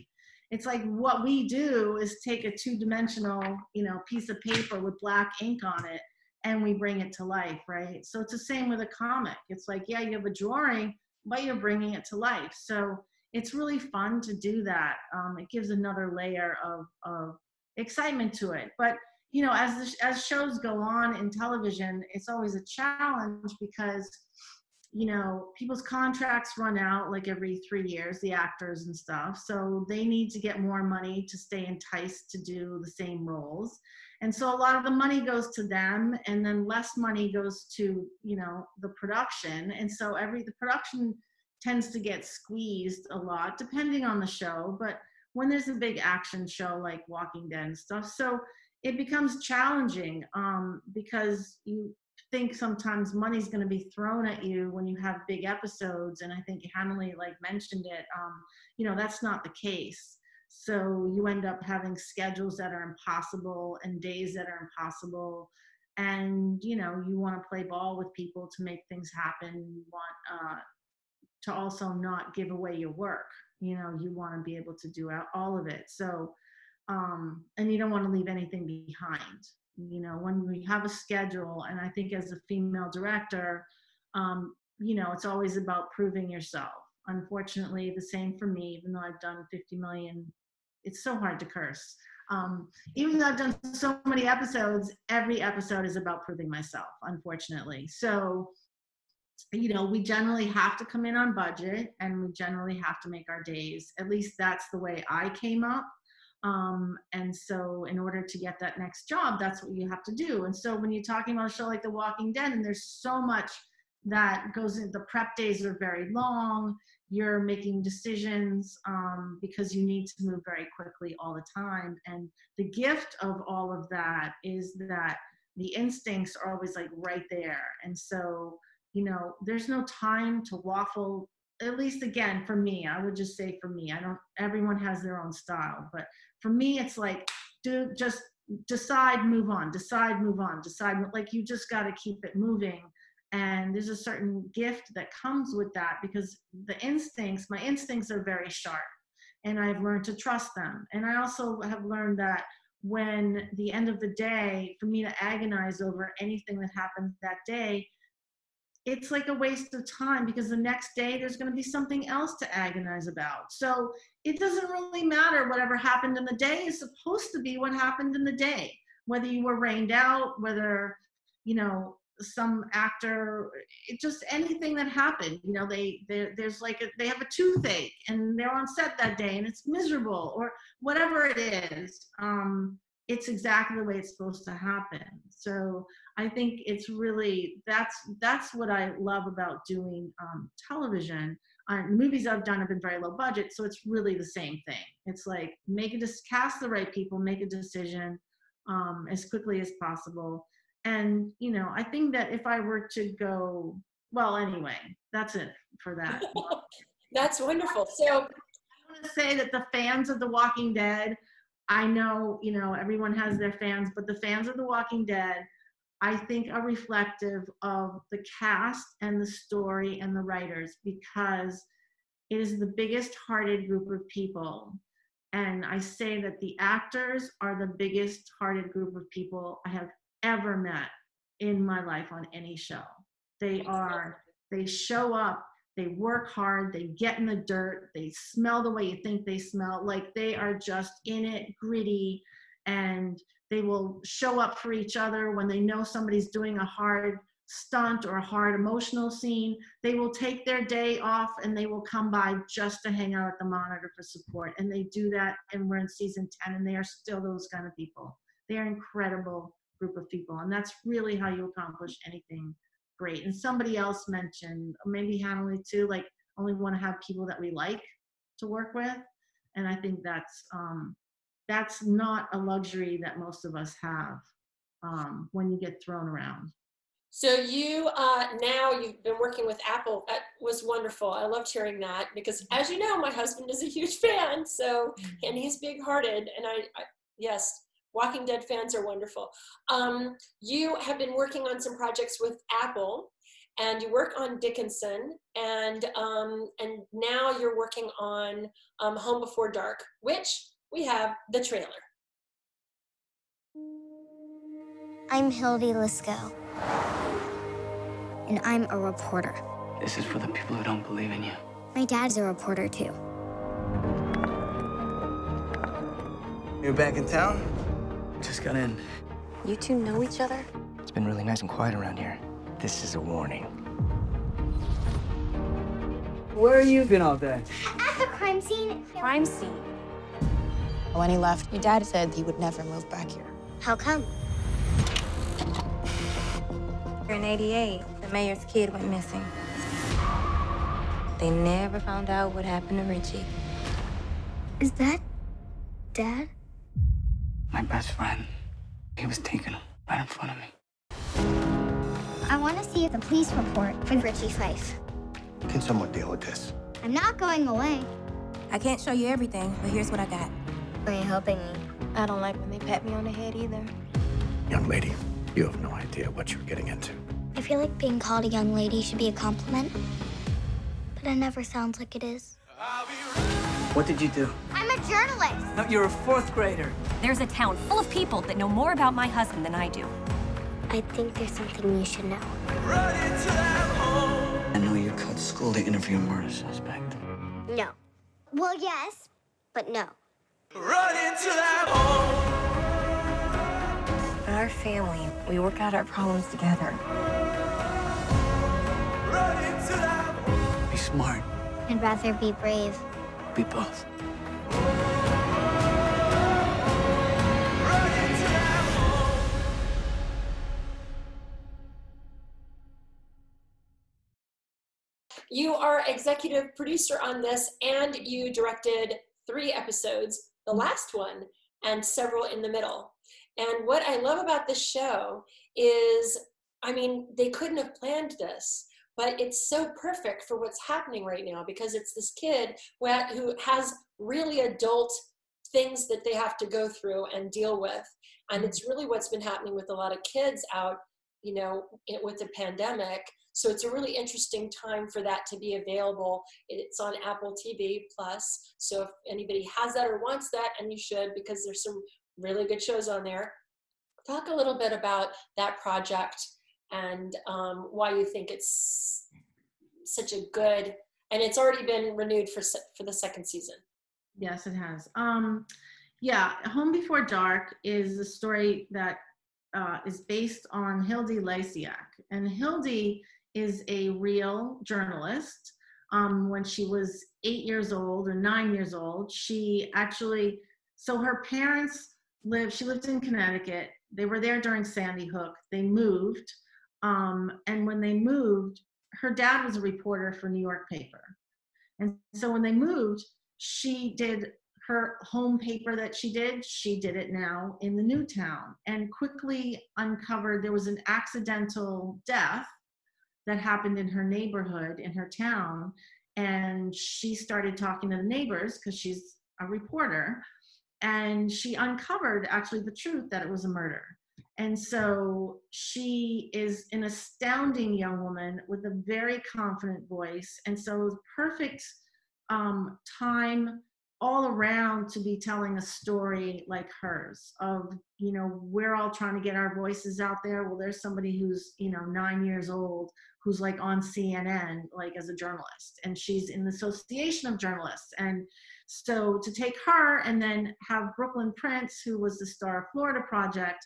It's like what we do is take a two-dimensional, you know, piece of paper with black ink on it, and we bring it to life, right? So it's the same with a comic. It's like, yeah, you have a drawing, but you're bringing it to life. So it's really fun to do that. Um, it gives another layer of, of excitement to it. But, you know, as, the, as shows go on in television, it's always a challenge, because you know, people's contracts run out like every three years, the actors and stuff. So they need to get more money to stay enticed to do the same roles. And so a lot of the money goes to them, and then less money goes to, you know, the production. And so every, the production tends to get squeezed a lot, depending on the show, but when there's a big action show like Walking Dead and stuff. So it becomes challenging um, because you think sometimes money's going to be thrown at you when you have big episodes. And I think Emily like mentioned it, um, you know, that's not the case. So you end up having schedules that are impossible and days that are impossible. And, you know, you want to play ball with people to make things happen. You want uh, to also not give away your work. You know, you want to be able to do all of it. So, um, and you don't want to leave anything behind. You know, when we have a schedule, and I think as a female director, um, you know, it's always about proving yourself. Unfortunately, the same for me, even though I've done fifty million, it's so hard to curse. Um, even though I've done so many episodes, every episode is about proving myself, unfortunately. So, you know, we generally have to come in on budget, and we generally have to make our days. At least that's the way I came up. Um, and so in order to get that next job, that's what you have to do. And so when you're talking about a show like The Walking Dead, and there's so much that goes in, the prep days are very long, you're making decisions, um, because you need to move very quickly all the time. And the gift of all of that is that the instincts are always like right there. And so, you know, there's no time to waffle. At least again, for me, I would just say for me, I don't, everyone has their own style, but for me, it's like, do just decide, move on, decide, move on, decide, like you just got to keep it moving. And there's a certain gift that comes with that, because the instincts, my instincts are very sharp, and I've learned to trust them. And I also have learned that when the end of the day, for me to agonize over anything that happened that day, it's like a waste of time, because the next day there's going to be something else to agonize about. So it doesn't really matter. Whatever happened in the day is supposed to be what happened in the day, whether you were rained out, whether, you know, some actor, it just anything that happened, you know, they, they there's like, a, they have a toothache and they're on set that day and it's miserable, or whatever it is. Um, it's exactly the way it's supposed to happen. So I think it's really, that's, that's what I love about doing um, television. Uh, movies I've done have been very low budget, so it's really the same thing. It's like, make a, cast the right people, make a decision um, as quickly as possible. And, you know, I think that if I were to go, well, anyway, that's it for that. That's wonderful. So I want to say that the fans of The Walking Dead, I know, you know, everyone has their fans, but the fans of The Walking Dead, I think, are reflective of the cast and the story and the writers, because it is the biggest hearted group of people. And I say that the actors are the biggest hearted group of people I have ever met in my life on any show. They are, they show up, they work hard, they get in the dirt, they smell the way you think they smell, like they are just in it, gritty, and they will show up for each other when they know somebody's doing a hard stunt or a hard emotional scene. They will take their day off and they will come by just to hang out at the monitor for support. And they do that, and we're in season ten, and they are still those kind of people. They are an incredible group of people, and that's really how you accomplish anything great. And somebody else mentioned, maybe Hanley too, like only want to have people that we like to work with. And I think that's, um, that's not a luxury that most of us have um, when you get thrown around. So you, uh, now you've been working with Apple. That was wonderful. I loved hearing that, because as you know, my husband is a huge fan, so, and he's big hearted. And I, I yes, Walking Dead fans are wonderful. Um, you have been working on some projects with Apple, and you work on Dickinson, and, um, and now you're working on um, Home Before Dark, which, we have the trailer. I'm Hildy Lisco, and I'm a reporter. This is for the people who don't believe in you. My dad's a reporter, too. You're back in town? Just got in. You two know each other? It's been really nice and quiet around here. This is a warning. Where have you been all day? At the crime scene. Crime scene. When he left, your dad said he would never move back here. How come? In eighty-eight, the mayor's kid went missing. They never found out what happened to Richie. Is that Dad? My best friend. He was taken right in front of me. I want to see the police report for Richie Fife. Can someone deal with this? I'm not going away. I can't show you everything, but here's what I got. Are you helping me? I don't like when they pat me on the head either. Young lady, you have no idea what you're getting into. I feel like being called a young lady should be a compliment. But it never sounds like it is. What did you do? I'm a journalist. No, you're a fourth grader. There's a town full of people that know more about my husband than I do. I think there's something you should know. I know you cut school to interview a murder suspect. No. Well, yes, but no. Run into that hole. In our family, we work out our problems together. Run into that hole. Be smart. I'd rather be brave. Be both. You are executive producer on this, and you directed three episodes, the last one, and several in the middle. And what I love about this show is, I mean, they couldn't have planned this, but it's so perfect for what's happening right now, because it's this kid who has really adult things that they have to go through and deal with. And it's really what's been happening with a lot of kids out, you know, with the pandemic. So it's a really interesting time for that to be available. It's on Apple T V Plus. So if anybody has that or wants that, and you should, because there's some really good shows on there. Talk a little bit about that project and um, why you think it's such a good, and it's already been renewed for, for the second season. Yes, it has. Um, yeah, Home Before Dark is a story that uh, is based on Hildy Lysiak. And Hildy is a real journalist. Um, when she was eight years old or nine years old, she actually, so her parents lived, she lived in Connecticut. They were there during Sandy Hook. They moved. Um, and when they moved, her dad was a reporter for New York paper. And so when they moved, she did her home paper that she did. She did it now in the new town, and quickly uncovered there was an accidental death that happened in her neighborhood, in her town. And she started talking to the neighbors because she's a reporter. And she uncovered actually the truth that it was a murder. And so she is an astounding young woman with a very confident voice. And so perfect um, time all around to be telling a story like hers of, you know, we're all trying to get our voices out there. Well, there's somebody who's, you know, nine years old, who's like on C N N, like as a journalist, and she's in the Association of Journalists. And so to take her and then have Brooklyn Prince, who was the star of Florida Project,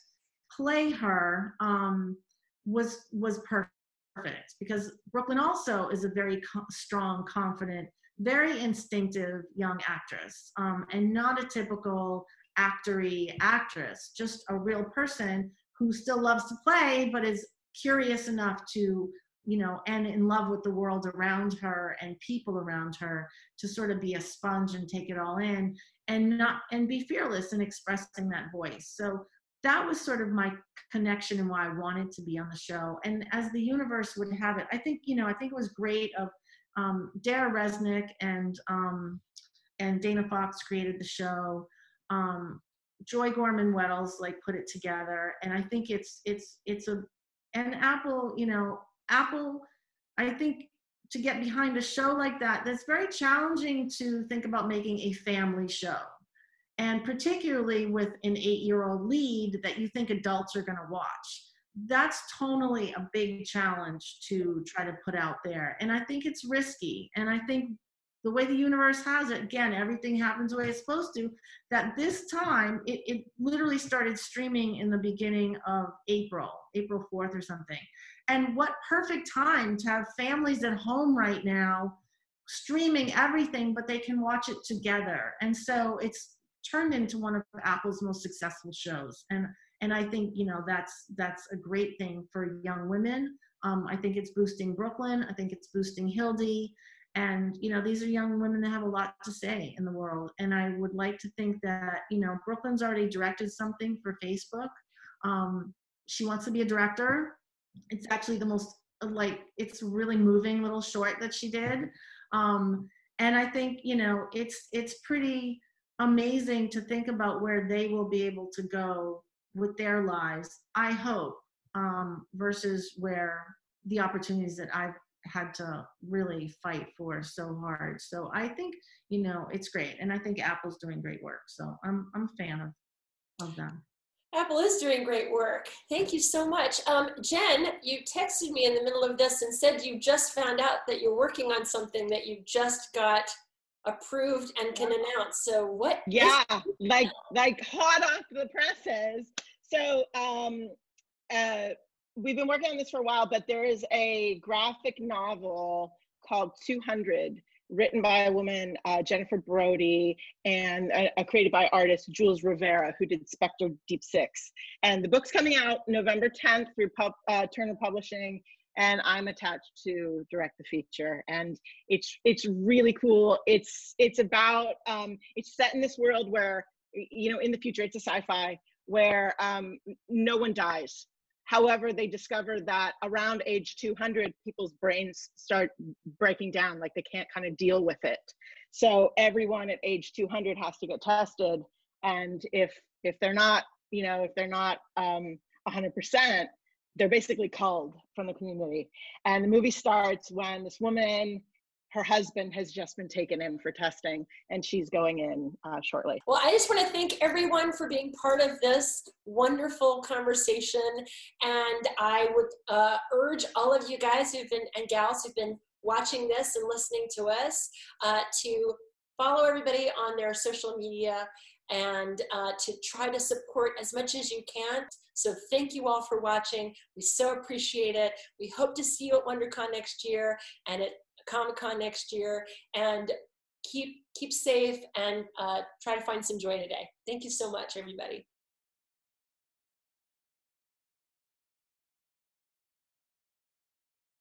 play her um, was, was perfect, because Brooklyn also is a very co- strong, confident, very instinctive young actress, um, and not a typical actory actress, just a real person who still loves to play, but is curious enough to, you know, and in love with the world around her and people around her, to sort of be a sponge and take it all in, and not, and be fearless in expressing that voice. So that was sort of my connection and why I wanted to be on the show. And as the universe would have it, I think, you know, I think it was great of, Um, Dara Resnick and um, and Dana Fox created the show. Um, Joy Gorman Weddles like put it together, and I think it's it's it's a and Apple, you know, Apple. I think to get behind a show like that, that's very challenging to think about making a family show, and particularly with an eight-year-old lead that you think adults are going to watch. That's tonally a big challenge to try to put out there. And I think it's risky. And I think the way the universe has it, again, everything happens the way it's supposed to, that this time, it, it literally started streaming in the beginning of April, April fourth or something. And what perfect time to have families at home right now streaming everything, but they can watch it together. And so it's turned into one of Apple's most successful shows. And and I think, you know, that's that's a great thing for young women. Um, I think it's boosting Brooklyn. I think it's boosting Hildy. And, you know, these are young women that have a lot to say in the world. And I would like to think that, you know, Brooklyn's already directed something for Facebook. Um, she wants to be a director. It's actually the most, like, it's really moving little short that she did. Um, and I think, you know, it's, it's pretty amazing to think about where they will be able to go with their lives, I hope, um, versus where the opportunities that I've had to really fight for so hard. So I think, you know, it's great. And I think Apple's doing great work. So I'm, I'm a fan of, of them. Apple is doing great work. Thank you so much. Um, Jen, you texted me in the middle of this and said you just found out that you're working on something that you just got approved and can announce. So what? Yeah, like, like hot off the presses. So um, uh, we've been working on this for a while, but there is a graphic novel called two hundred, written by a woman, uh, Jennifer Brody, and uh, created by artist Jules Rivera, who did Spectre Deep Six. And the book's coming out November tenth through pub, uh, Turner Publishing, and I'm attached to direct the feature. And it's it's really cool. It's it's about, um, it's set in this world where, you know, in the future, it's a sci-fi, where um, no one dies. However, they discover that around age two hundred, people's brains start breaking down, like they can't kind of deal with it. So everyone at age two hundred has to get tested. And if if they're not, you know, if they're not um, one hundred percent, they're basically culled from the community. And the movie starts when this woman, her husband has just been taken in for testing, and she's going in uh, shortly. Well, I just want to thank everyone for being part of this wonderful conversation. And I would uh, urge all of you guys who've been, and gals who've been watching this and listening to us uh, to follow everybody on their social media and uh, to try to support as much as you can. So thank you all for watching. We so appreciate it. We hope to see you at WonderCon next year and at Comic-Con next year, and keep keep safe and uh, try to find some joy today. Thank you so much, everybody.